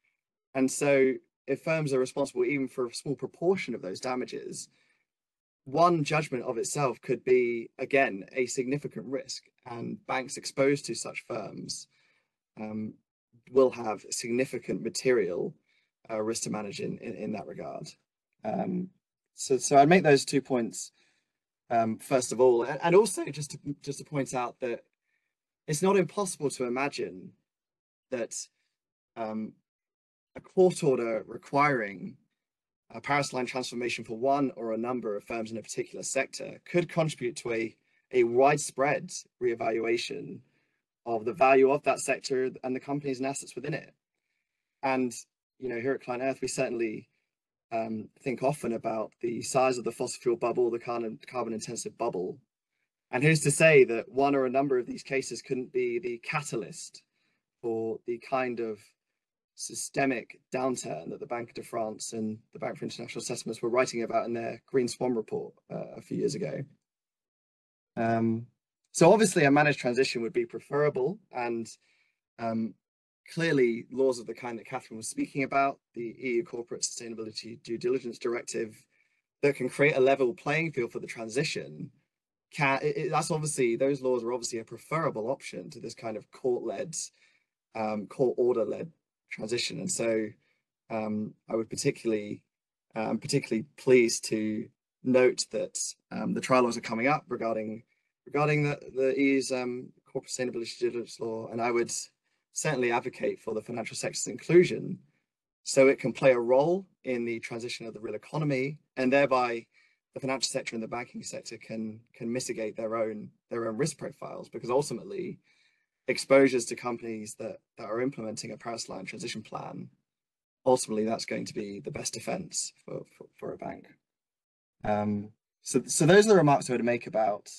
And so if firms are responsible even for a small proportion of those damages, one judgment of itself could be, again, a significant risk, and banks exposed to such firms will have significant material risk to manage in that regard. So I'd make those two points first of all, and also just to point out that it's not impossible to imagine that a court order requiring a Paris-aligned transformation for one or a number of firms in a particular sector could contribute to a widespread reevaluation of the value of that sector and the companies and assets within it. And, you know, here at ClientEarth, we certainly think often about the size of the fossil fuel bubble, the carbon intensive bubble. And who's to say that one or a number of these cases couldn't be the catalyst for the kind of systemic downturn that the Banque de France and the Bank for International Assessments were writing about in their Green Swan report a few years ago. So obviously a managed transition would be preferable, and clearly laws of the kind that Catherine was speaking about, the EU Corporate Sustainability Due Diligence Directive, that can create a level playing field for the transition, those laws are obviously a preferable option to this kind of court-led, court order-led transition. And so I would particularly pleased to note that the trialogues are coming up regarding the EU's corporate sustainability due diligence law, and I would certainly advocate for the financial sector's inclusion so it can play a role in the transition of the real economy, and thereby the financial sector and the banking sector can mitigate their own risk profiles, because ultimately exposures to companies that are implementing a Paris-aligned transition plan, ultimately that's going to be the best defense for a bank. So those are the remarks I would make about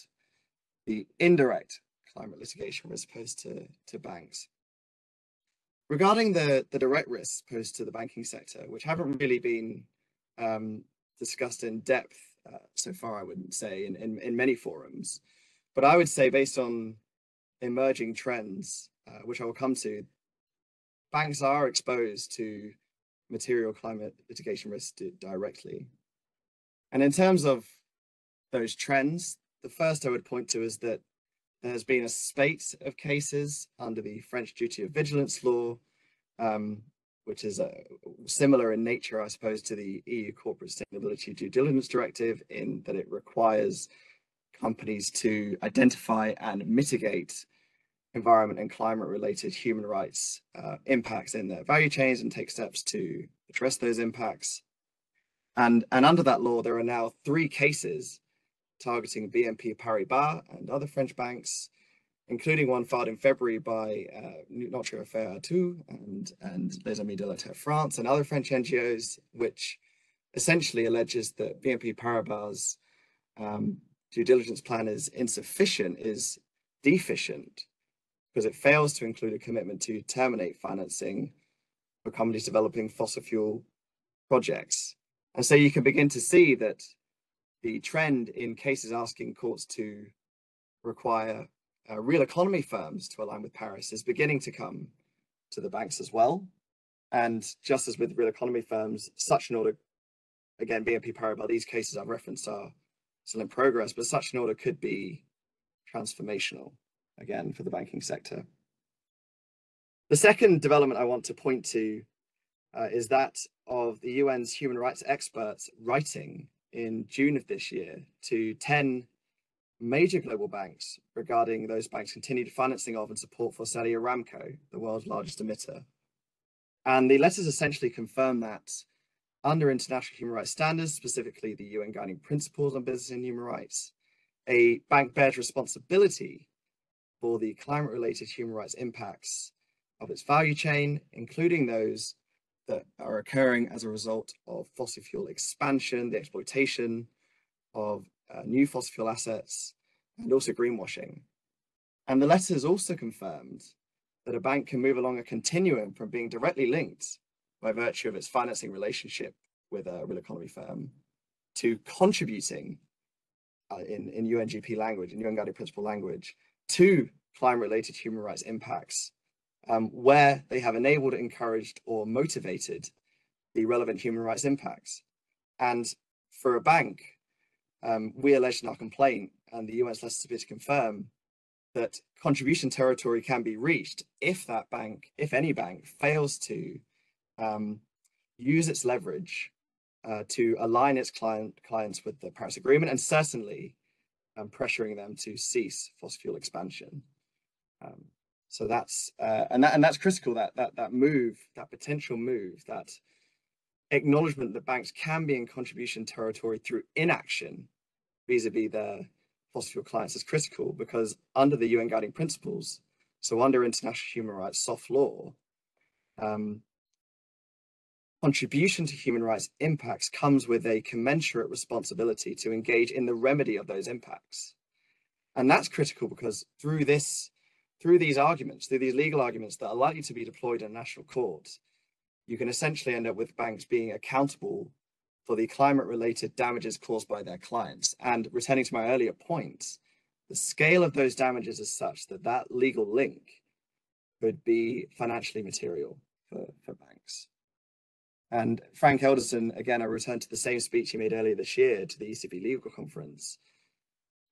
the indirect climate litigation risk posed to banks. Regarding the direct risks posed to the banking sector, which haven't really been discussed in depth so far, I wouldn't say, in many forums, but I would say based on emerging trends, which I will come to, banks are exposed to material climate litigation risk directly. And in terms of those trends, the first I would point to is that there has been a spate of cases under the French duty of vigilance law, which is similar in nature, I suppose, to the EU Corporate Sustainability Due Diligence Directive, in that it requires companies to identify and mitigate environment and climate related human rights impacts in their value chains and take steps to address those impacts. And under that law, there are now 3 cases targeting BNP Paribas and other French banks, including one filed in February by Notre Affaire Tout and Les Amis de la Terre France and other French NGOs, which essentially alleges that BNP Paribas' due diligence plan is deficient because it fails to include a commitment to terminate financing for companies developing fossil fuel projects. And so you can begin to see that the trend in cases asking courts to require real economy firms to align with Paris is beginning to come to the banks as well. And just as with real economy firms, such an order, again, BNP Paribas, these cases I've referenced are still in progress, but such an order could be transformational, again, for the banking sector. The second development I want to point to is that of the UN's human rights experts writing in June of this year to 10 major global banks regarding those banks' continued financing of and support for Saudi Aramco, the world's largest emitter. And the letters essentially confirm that under international human rights standards, specifically the UN Guiding Principles on Business and Human Rights, a bank bears responsibility for the climate-related human rights impacts of its value chain, including those that are occurring as a result of fossil fuel expansion, the exploitation of new fossil fuel assets, and also greenwashing. And the letters also confirmed that a bank can move along a continuum from being directly linked by virtue of its financing relationship with a real economy firm to contributing in UNGP language, in UN Guiding Principle language, to climate-related human rights impacts where they have enabled, encouraged, or motivated the relevant human rights impacts. And for a bank, we alleged in our complaint, and the UN's letters appear to confirm, that contribution territory can be reached if that bank, if any bank, fails to use its leverage to align its clients with the Paris Agreement, and certainly pressuring them to cease fossil fuel expansion. So that's and that's critical. That potential move, that acknowledgement that banks can be in contribution territory through inaction vis-a-vis their fossil fuel clients is critical, because under the UN Guiding Principles, so under international human rights soft law, contribution to human rights impacts comes with a commensurate responsibility to engage in the remedy of those impacts. And that's critical because through these legal arguments that are likely to be deployed in national courts, you can essentially end up with banks being accountable for the climate-related damages caused by their clients. And returning to my earlier points, the scale of those damages is such that that legal link could be financially material for banks. And Frank Elderson, again, I return to the same speech he made earlier this year to the ECB Legal Conference.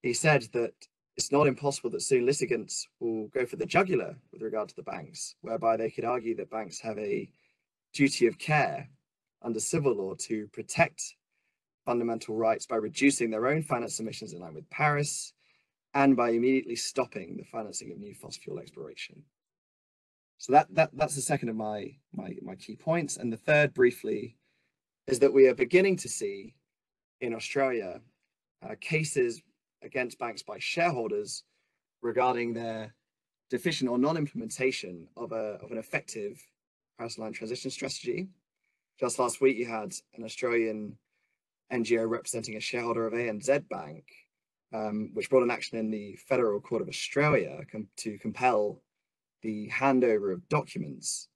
He said that it's not impossible that soon litigants will go for the jugular with regard to the banks, whereby they could argue that banks have a duty of care under civil law to protect fundamental rights by reducing their own finance emissions in line with Paris and by immediately stopping the financing of new fossil fuel exploration. So that's the second of my key points. And the third, briefly, is that we are beginning to see in Australia cases against banks by shareholders regarding their deficient or non-implementation of an effective Paris-aligned transition strategy. Just last week, you had an Australian NGO representing a shareholder of ANZ Bank, which brought an action in the Federal Court of Australia to compel the handover of documents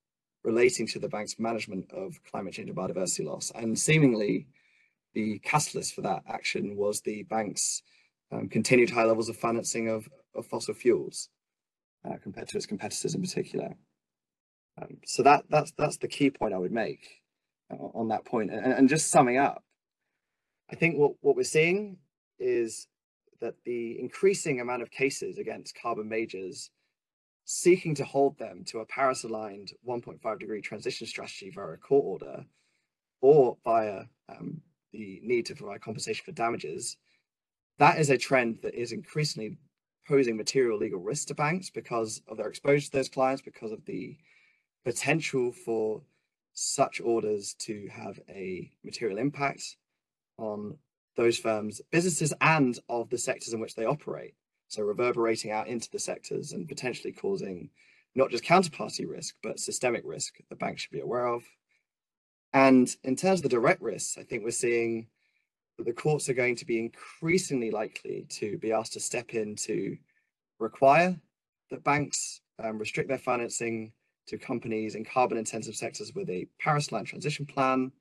relating to the bank's management of climate change and biodiversity loss. And seemingly the catalyst for that action was the bank's continued high levels of financing of fossil fuels compared to its competitors in particular. So that's the key point I would make on that point. And just summing up, I think what we're seeing is that the increasing amount of cases against carbon majors seeking to hold them to a Paris-aligned 1.5-degree transition strategy via a court order or via the need to provide compensation for damages, that is a trend that is increasingly posing material legal risks to banks because of their exposure to those clients, because of the potential for such orders to have a material impact on those firms, businesses, and of the sectors in which they operate. So reverberating out into the sectors and potentially causing not just counterparty risk, but systemic risk that banks should be aware of. And in terms of the direct risks, I think we're seeing that the courts are going to be increasingly likely to be asked to step in to require that banks restrict their financing to companies in carbon intensive sectors with a Paris-aligned transition plan.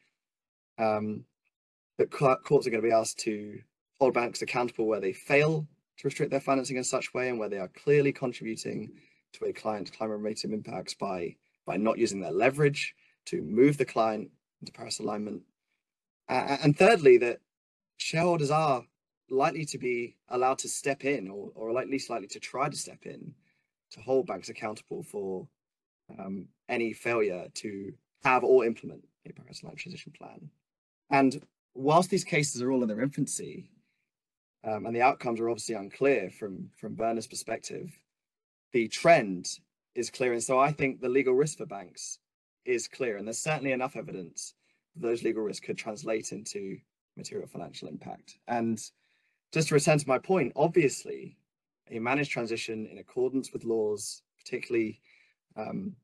That courts are going to be asked to hold banks accountable where they fail to restrict their financing in such way and where they are clearly contributing to a client's climate-related impacts by not using their leverage to move the client into Paris alignment. And thirdly, that shareholders are likely to be allowed to step in or at least likely to try to step in to hold banks accountable for any failure to have or implement a Paris-aligned transition plan. And whilst these cases are all in their infancy, and the outcomes are obviously unclear from Bernard's perspective, the trend is clear. And so I think the legal risk for banks is clear. And there's certainly enough evidence that those legal risks could translate into material financial impact. And just to return to my point, obviously, a managed transition in accordance with laws, particularly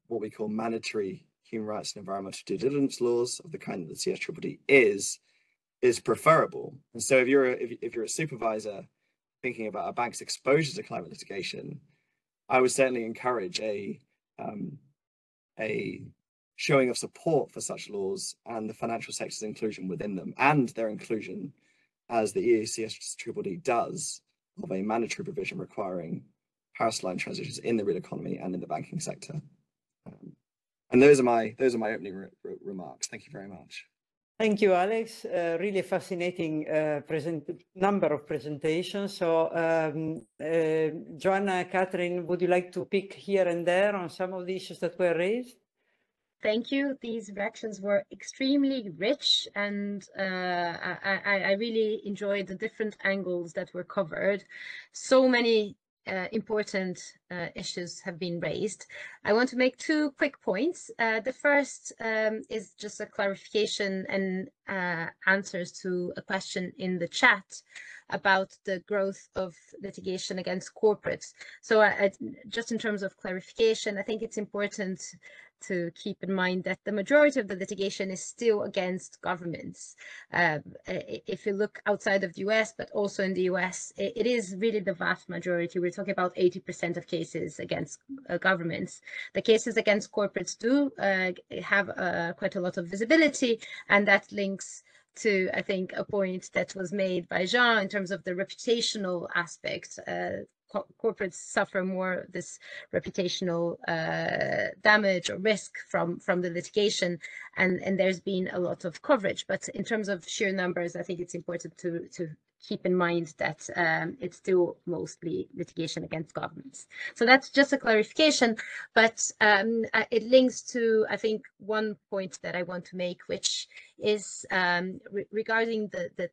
what we call mandatory human rights and environmental due diligence laws of the kind that the CSDD is preferable. And so if you're a supervisor thinking about a bank's exposure to climate litigation, I would certainly encourage a showing of support for such laws and the financial sector's inclusion within them, and their inclusion, as the ECSDD does, of a mandatory provision requiring Paris-aligned transitions in the real economy and in the banking sector. And those are my opening remarks. Thank you very much. Thank you, Alex. Really fascinating number of presentations. So, Joanna, Catherine, would you like to pick here and there on some of the issues that were raised? Thank you. These reactions were extremely rich, and I really enjoyed the different angles that were covered. So many important issues have been raised. I want to make two quick points. The first is just a clarification and answers to a question in the chat about the growth of litigation against corporates. So just in terms of clarification, I think it's important to keep in mind that the majority of the litigation is still against governments. If you look outside of the US, but also in the US, it is really the vast majority. We're talking about 80% of cases against governments. The cases against corporates do have quite a lot of visibility, and that links to, I think, a point that was made by Jean in terms of the reputational aspect. Corporates suffer more this reputational damage or risk from the litigation, and there's been a lot of coverage. But in terms of sheer numbers, I think it's important to keep in mind that it's still mostly litigation against governments. So that's just a clarification, but it links to, I think, one point that I want to make, which is regarding the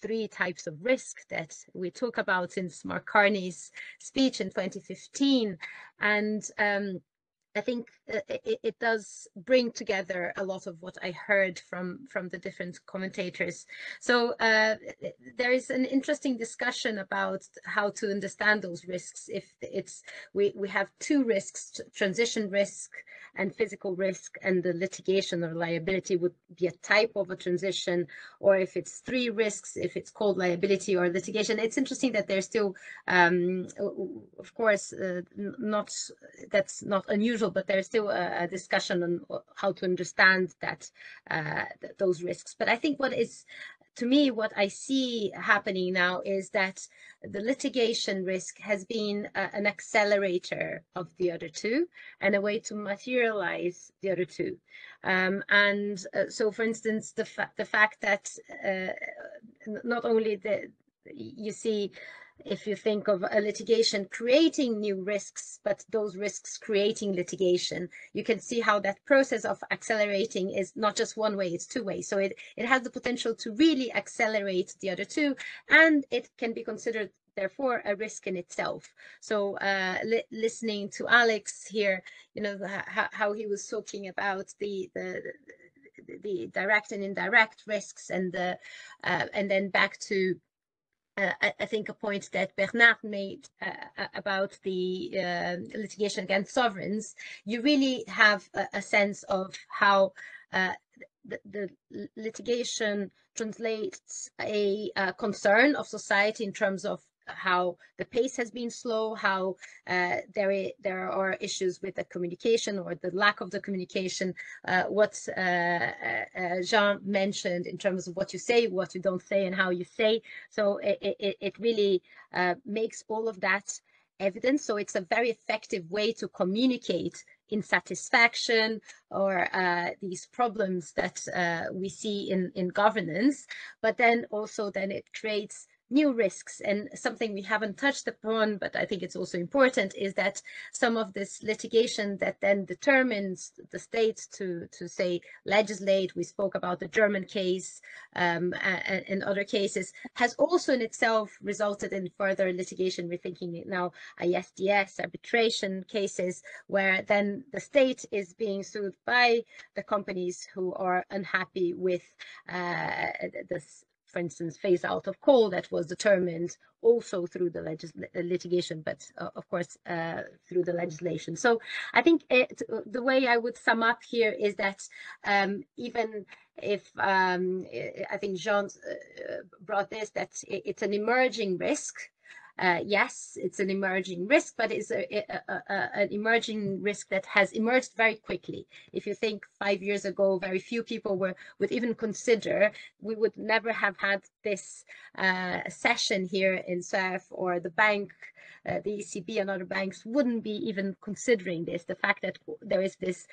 three types of risk that we talk about since Mark Carney's speech in 2015. And I think it does bring together a lot of what I heard from the different commentators. So there is an interesting discussion about how to understand those risks. If it's we have two risks, transition risk and physical risk, and the litigation or liability would be a type of a transition, or if it's three risks, if it's called liability or litigation. It's interesting that there's still, of course, that's not unusual, but there's still a discussion on how to understand that those risks. But I think to me, what I see happening now is that the litigation risk has been an accelerator of the other two and a way to materialize the other two. So, for instance, the fact that not only you see, if you think of a litigation creating new risks, but those risks creating litigation, you can see how that process of accelerating is not just one way, it's two ways. So it has the potential to really accelerate the other two, and it can be considered, therefore, a risk in itself. So listening to Alex here, you know, how he was talking about the direct and indirect risks, and then back to I think a point that Bernard made about the litigation against sovereigns, you really have a sense of how the litigation translates a concern of society in terms of how the pace has been slow, how there are issues with the communication or the lack of the communication, what Jean mentioned in terms of what you say, what you don't say, and how you say. So it really makes all of that evidence. So it's a very effective way to communicate insatisfaction or these problems that we see in governance, but then also then it creates new risks. And something we haven't touched upon, but I think it's also important, is that some of this litigation that then determines the states to say legislate, we spoke about the German case and other cases, has also in itself resulted in further litigation. We're thinking now ISDS arbitration cases, where then the state is being sued by the companies who are unhappy with this, for instance, phase out of coal that was determined also through the litigation, but of course through the legislation. So I think the way I would sum up here is that even if I think Jean brought this, that it's an emerging risk. Yes, it's an emerging risk, but it's an emerging risk that has emerged very quickly. If you think 5 years ago, very few people would even consider, we would never have had this session here in SUERF, or the bank, the ECB and other banks wouldn't be even considering this. The fact that there is this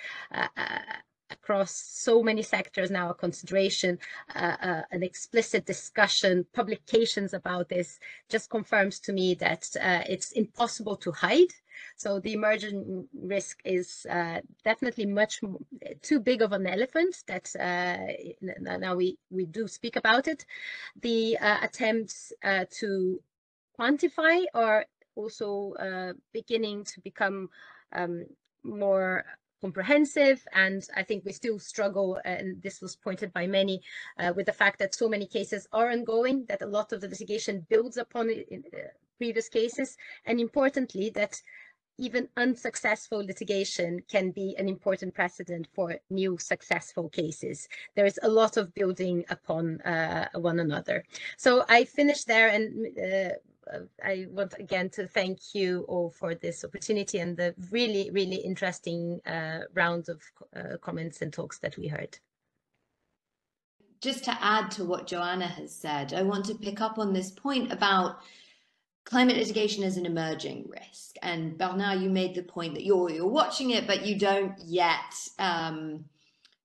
across so many sectors now, a consideration, an explicit discussion, publications about this, just confirms to me that it's impossible to hide. So the emerging risk is definitely much too big of an elephant that now we do speak about it. The attempts to quantify or also beginning to become more comprehensive, and I think we still struggle, and this was pointed by many, with the fact that so many cases are ongoing, that a lot of the litigation builds upon previous cases, and importantly that even unsuccessful litigation can be an important precedent for new successful cases. There is a lot of building upon one another. So I finish there, and I want again to thank you all for this opportunity and the really, really interesting round of comments and talks that we heard. Just to add to what Joanna has said, I want to pick up on this point about climate litigation as an emerging risk. And Bernard, you made the point that you're watching it, but you don't yet,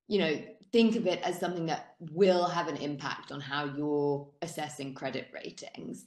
you know, think of it as something that will have an impact on how you're assessing credit ratings.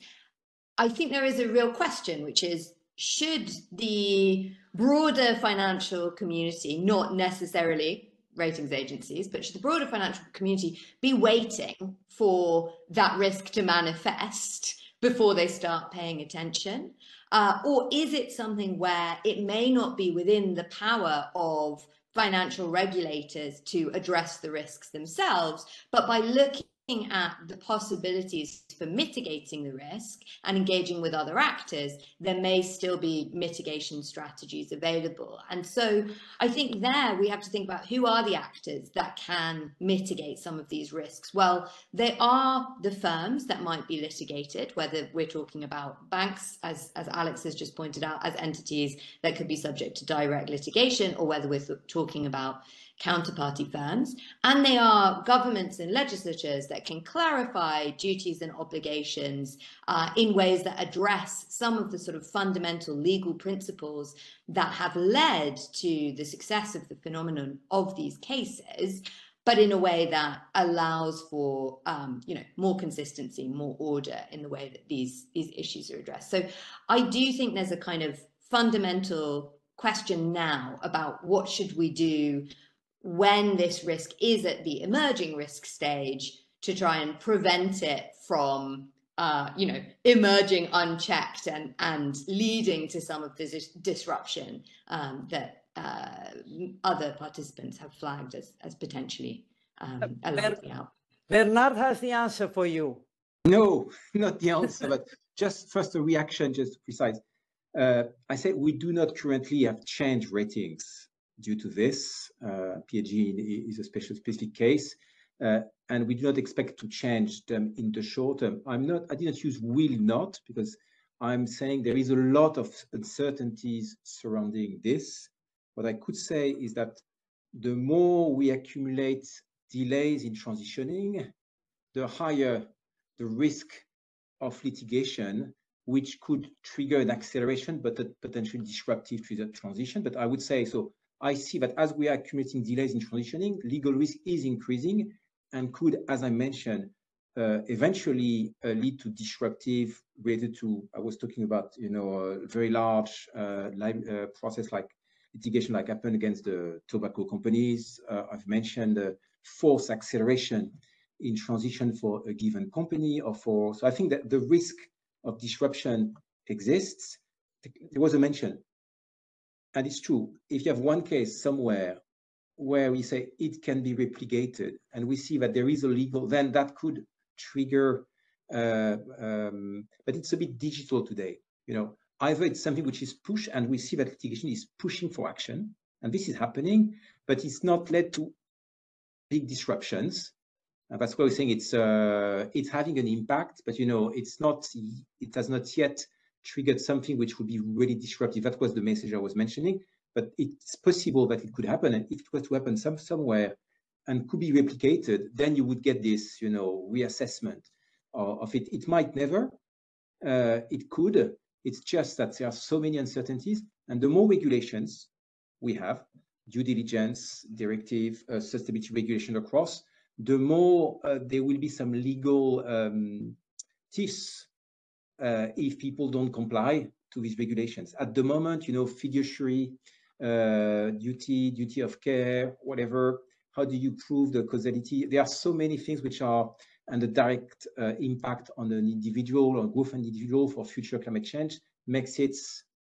I think there is a real question, which is, should the broader financial community, not necessarily ratings agencies, but should the broader financial community be waiting for that risk to manifest before they start paying attention? Or is it something where it may not be within the power of financial regulators to address the risks themselves, but by looking at the possibilities for mitigating the risk and engaging with other actors, there may still be mitigation strategies available? And so I think there we have to think about who are the actors that can mitigate some of these risks. Well, they are the firms that might be litigated, whether we're talking about banks, as Alex has just pointed out, as entities that could be subject to direct litigation, or whether we're talking about counterparty firms, and they are governments and legislatures that can clarify duties and obligations in ways that address some of the sort of fundamental legal principles that have led to the success of the phenomenon of these cases, but in a way that allows for you know, more consistency, more order in the way that these issues are addressed. So I do think there's a kind of fundamental question now about what should we do when this risk is at the emerging risk stage to try and prevent it from, you know, emerging unchecked and leading to some of the disruption that other participants have flagged as potentially allowing out. Bernard has the answer for you. No, not the answer, but just first a reaction, just to precise. I say we do not currently have change ratings due to this. PG&E is a specific case, and we do not expect to change them in the short term. I didn't use will not, because I'm saying there is a lot of uncertainties surrounding this. What I could say is that the more we accumulate delays in transitioning, the higher the risk of litigation, which could trigger an acceleration, but a potentially disruptive transition. But I would say so. I see that as we are accumulating delays in transitioning, legal risk is increasing and could, as I mentioned, eventually lead to disruptive related to, I was talking about, you know, a very large process like litigation like happened against the tobacco companies. I've mentioned the forced acceleration in transition for a given company or for, so I think that the risk of disruption exists. There was a mention. And it's true, if you have one case somewhere where we say it can be replicated and we see that there is a legal, then that could trigger, but it's a bit digital today. You know, either it's something which is pushed and we see that litigation is pushing for action, and this is happening, but it's not led to big disruptions. And that's why we're saying it's having an impact, but you know, it's not, it has not yet triggered something which would be really disruptive. That was the message I was mentioning, but it's possible that it could happen, and if it was to happen somewhere and could be replicated, then you would get this, you know, reassessment of it. It might never, it could. It's just that there are so many uncertainties, and the more regulations we have, due diligence directive, sustainability regulation across, the more there will be some legal tiffs if people don't comply to these regulations. At the moment, you know, fiduciary duty of care, whatever, how do you prove the causality? There are so many things which are and the direct impact on an individual or group of individual for future climate change makes it,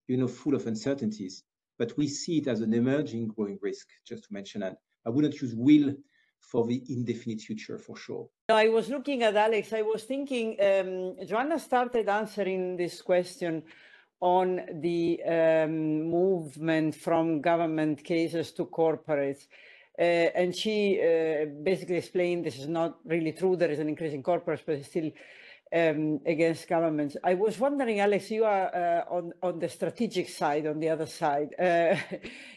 you know, full of uncertainties. But we see it as an emerging growing risk, just to mention that. I wouldn't use will for the indefinite future, for sure. I was looking at Alex. I was thinking, Joanna started answering this question on the movement from government cases to corporates. And she basically explained this is not really true. There is an increase in corporates, but it's still against governments. I was wondering, Alex, you are on the strategic side, on the other side.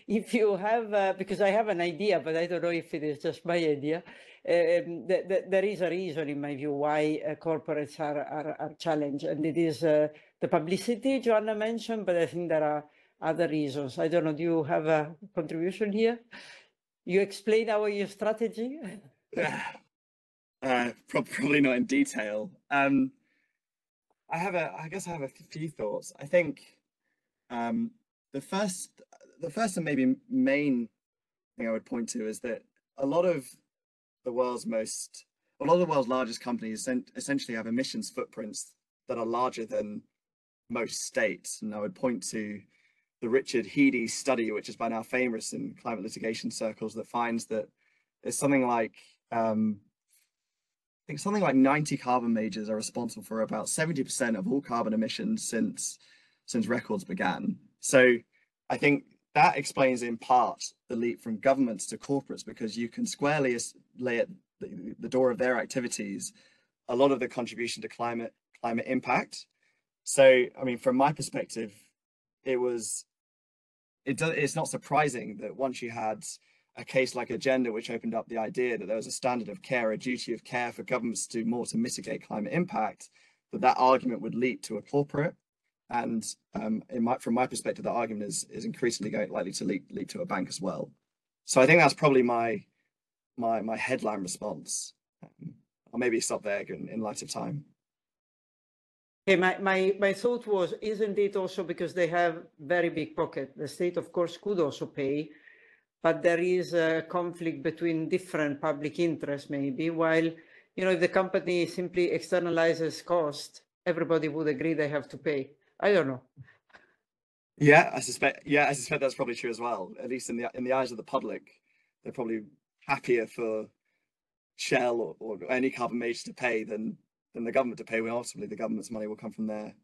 If you have, because I have an idea, but I don't know if it is just my idea, there is a reason, in my view, why corporates are challenged. And it is the publicity Joanna mentioned, but I think there are other reasons. I don't know, do you have a contribution here? You explain your strategy? Probably not in detail. I guess I have a few thoughts. I think the first and maybe main thing I would point to is that a lot of the world's largest companies essentially have emissions footprints that are larger than most states. And I would point to the Richard Heady study, which is by now famous in climate litigation circles, that finds that there's something like, I think something like 90 carbon majors are responsible for about 70% of all carbon emissions since records began. So I think that explains in part the leap from governments to corporates, because you can squarely lay at the door of their activities a lot of the contribution to climate impact. So, I mean, from my perspective, it's not surprising that once you had a case like Urgenda, which opened up the idea that there was a standard of care, a duty of care for governments to do more to mitigate climate impact, that argument would leap to a corporate. And from my perspective, that argument is increasingly likely to leap to a bank as well. So I think that's probably my headline response. I'll maybe stop there in light of time. Okay, my thought was, isn't it also because they have very big pocket? The state, of course, could also pay, but there is a conflict between different public interests, maybe, while, you know, if the company simply externalizes cost, everybody would agree they have to pay. I don't know. Yeah, I suspect that's probably true as well. At least in the eyes of the public, they're probably happier for Shell or any carbon major to pay than the government to pay. Well, ultimately, the government's money will come from their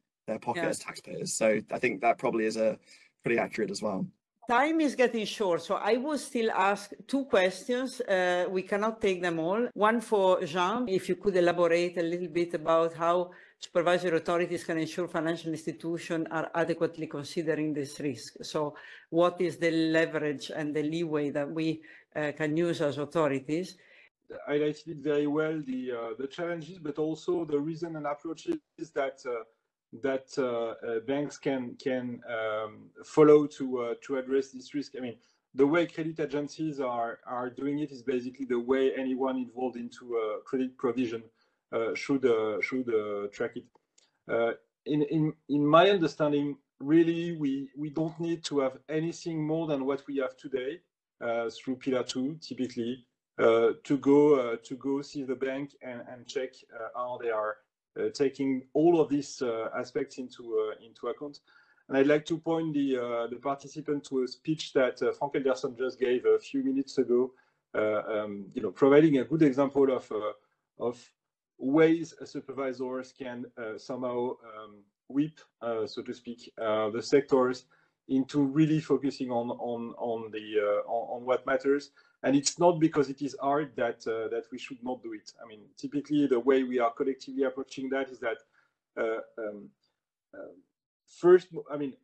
pocket as taxpayers. So I think that probably is pretty accurate as well. Time is getting short, so I will still ask two questions. We cannot take them all. One for Jean, if you could elaborate a little bit about how supervisory authorities can ensure financial institutions are adequately considering this risk. So what is the leverage and the leeway that we can use as authorities? I highlighted it very well, the challenges, but also the reason and approaches that banks can follow to address this risk. I mean, the way credit agencies are doing it is basically the way anyone involved into credit provision should track it. In my understanding, really, we don't need to have anything more than what we have today through Pillar 2, typically, to go see the bank and check how they are taking all of these aspects into account. And I'd like to point the participant to a speech that Frank Elderson just gave a few minutes ago, you know, providing a good example of ways supervisors can somehow whip, so to speak, the sectors into really focusing on what matters. And it's not because it is hard that we should not do it. I mean, typically the way we are collectively approaching that is that first, I mean,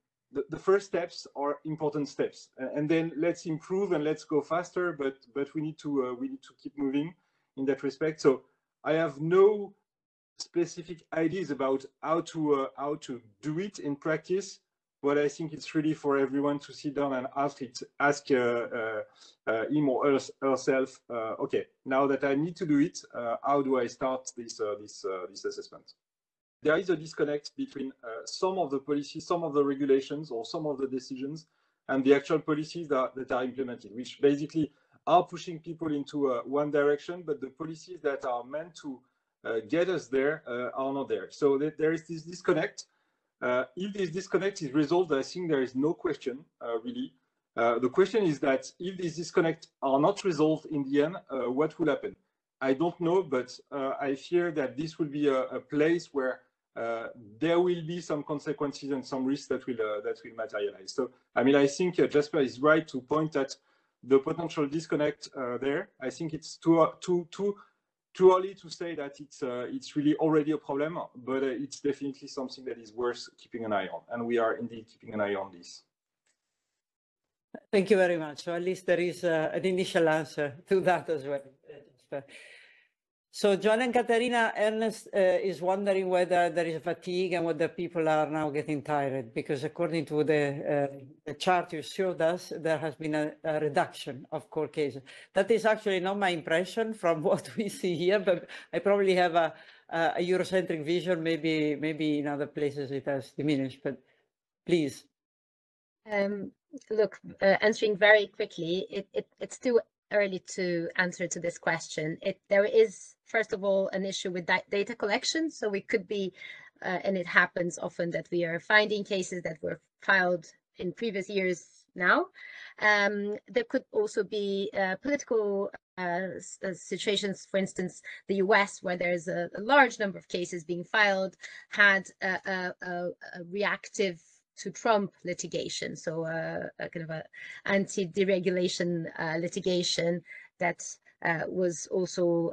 the first steps are important steps, and then let's improve and let's go faster. But we need to keep moving in that respect. So I have no specific ideas about how to do it in practice. But I think it's really for everyone to sit down and ask him or herself, okay, now that I need to do it, how do I start this assessment? There is a disconnect between some of the policies, some of the regulations, or some of the decisions, and the actual policies that are implemented, which basically are pushing people into one direction, but the policies that are meant to get us there are not there. So there is this disconnect. If this disconnect is resolved, I think there is no question, really. The question is that if these disconnects are not resolved in the end, what will happen? I don't know, but I fear that this will be a place where there will be some consequences and some risks that will materialize. So, I mean, I think Jasper is right to point at the potential disconnect there. I think it's too early to say that it's really already a problem, but it's definitely something that is worth keeping an eye on, and we are indeed keeping an eye on this. Thank you very much. So at least there is an initial answer to that as well. So Joanna and Caterina, Ernest is wondering whether there is fatigue and whether people are now getting tired, because according to the chart you showed us, there has been a reduction of court cases. That is actually not my impression from what we see here, but I probably have a Eurocentric vision. Maybe in other places it has diminished, but please. Look, answering very quickly, it's too early to answer to this question. There is, first of all, an issue with data collection. So we could be, and it happens often, that we are finding cases that were filed in previous years now. There could also be political situations, for instance, the US, where there's a large number of cases being filed, had a reactive to Trump litigation, so a kind of a anti-deregulation litigation that was also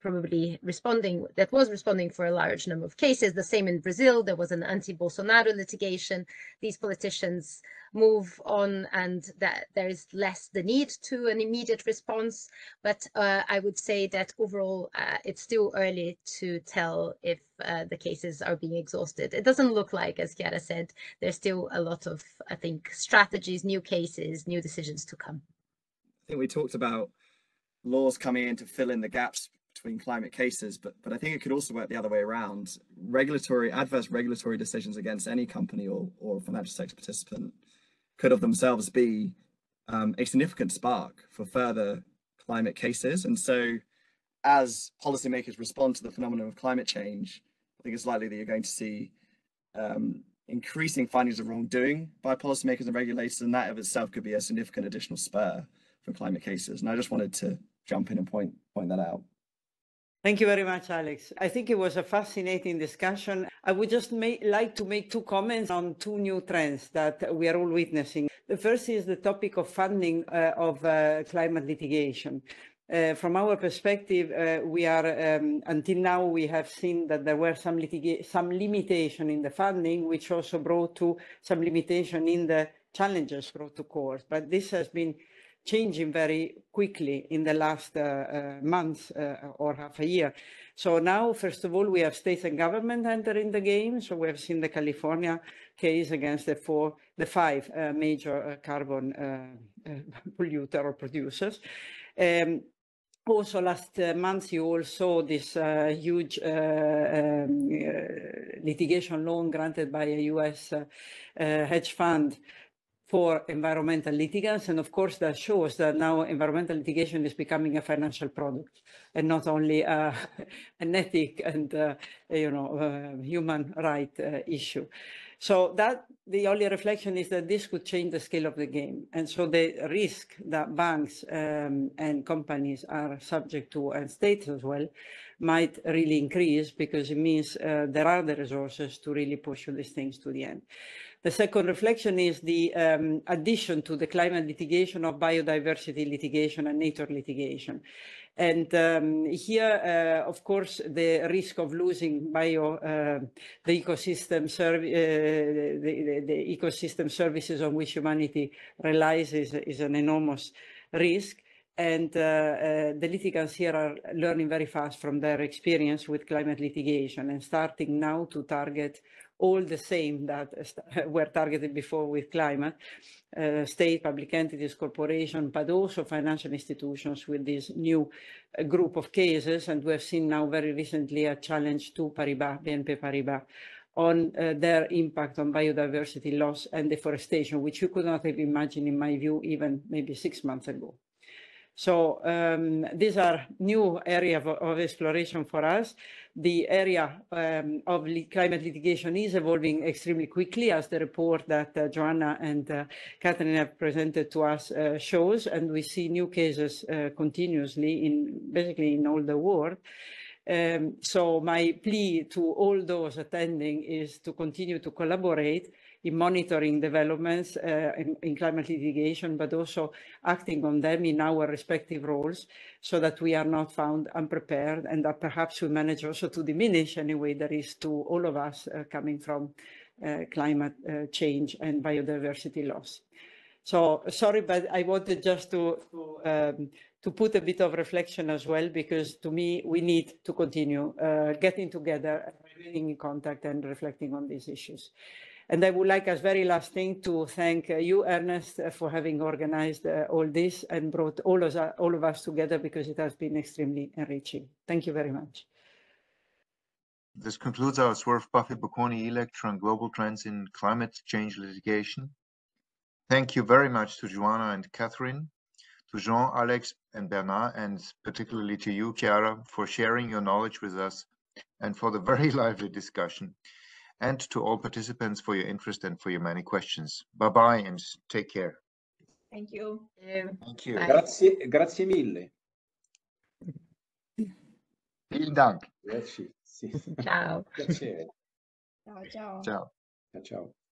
probably responding, that was responding for a large number of cases. The same in Brazil, there was an anti-Bolsonaro litigation. These politicians move on, and that there is less the need to an immediate response. But I would say that overall, it's still early to tell if the cases are being exhausted. It doesn't look like, as Chiara said, there's still a lot of, I think, strategies, new cases, new decisions to come. I think we talked about laws coming in to fill in the gaps between climate cases, but I think it could also work the other way around. Adverse regulatory decisions against any company or financial sector participant could of themselves be a significant spark for further climate cases. And so as policymakers respond to the phenomenon of climate change, I think it's likely that you're going to see increasing findings of wrongdoing by policymakers and regulators, and that of itself could be a significant additional spur for climate cases. And I just wanted to jump in and point that out. Thank you very much, Alex. I think it was a fascinating discussion. I would just like to make two comments on two new trends that we are all witnessing. The first is the topic of funding of climate litigation. From our perspective, we are until now we have seen that there were some limitation in the funding, which also brought to some limitation in the challenges brought to court. But this has been changing very quickly in the last month or half a year. So now, first of all, we have states and government entering the game. So we have seen the California case against the five major carbon polluter or producers. Also last month, you all saw this huge litigation loan granted by a US hedge fund for environmental litigants. And of course, that shows that now environmental litigation is becoming a financial product and not only an ethic and human right issue. So that the only reflection is that this could change the scale of the game. And so the risk that banks and companies are subject to, and states as well, might really increase, because it means there are the resources to really push these things to the end. The second reflection is the addition to the climate litigation of biodiversity litigation and nature litigation. And here, of course, the risk of losing the ecosystem the ecosystem services on which humanity relies is an enormous risk. And the litigants here are learning very fast from their experience with climate litigation and starting now to target all the same that were targeted before with climate, state, public entities, corporations, but also financial institutions with this new group of cases. And we have seen now very recently a challenge to BNP Paribas, on their impact on biodiversity loss and deforestation, which you could not have imagined, in my view, even maybe 6 months ago. So these are new areas of exploration for us. The area of climate litigation is evolving extremely quickly, as the report that Joanna and Catherine have presented to us shows, and we see new cases continuously in basically in all the world. So my plea to all those attending is to continue to collaborate in monitoring developments in climate litigation, but also acting on them in our respective roles, so that we are not found unprepared, and that perhaps we manage also to diminish anyway the risk to all of us coming from climate change and biodiversity loss. So sorry, but I wanted just to put a bit of reflection as well, because to me, we need to continue getting together, remaining in contact and reflecting on these issues. And I would like, as very last thing, to thank you, Ernest, for having organized all this and brought all of us together, because it has been extremely enriching. Thank you very much. This concludes our SUERF BAFFI Bocconi e-lecture on global trends in climate change litigation. Thank you very much to Joanna and Catherine, to Jean, Alex and Bernard, and particularly to you, Chiara, for sharing your knowledge with us and for the very lively discussion. And to all participants for your interest and for your many questions. Bye-bye and take care. Thank you. Thank you. Bye. Grazie, grazie mille. Vielen Dank. Grazie. Ciao. Ciao. Ciao. Ciao. Ciao.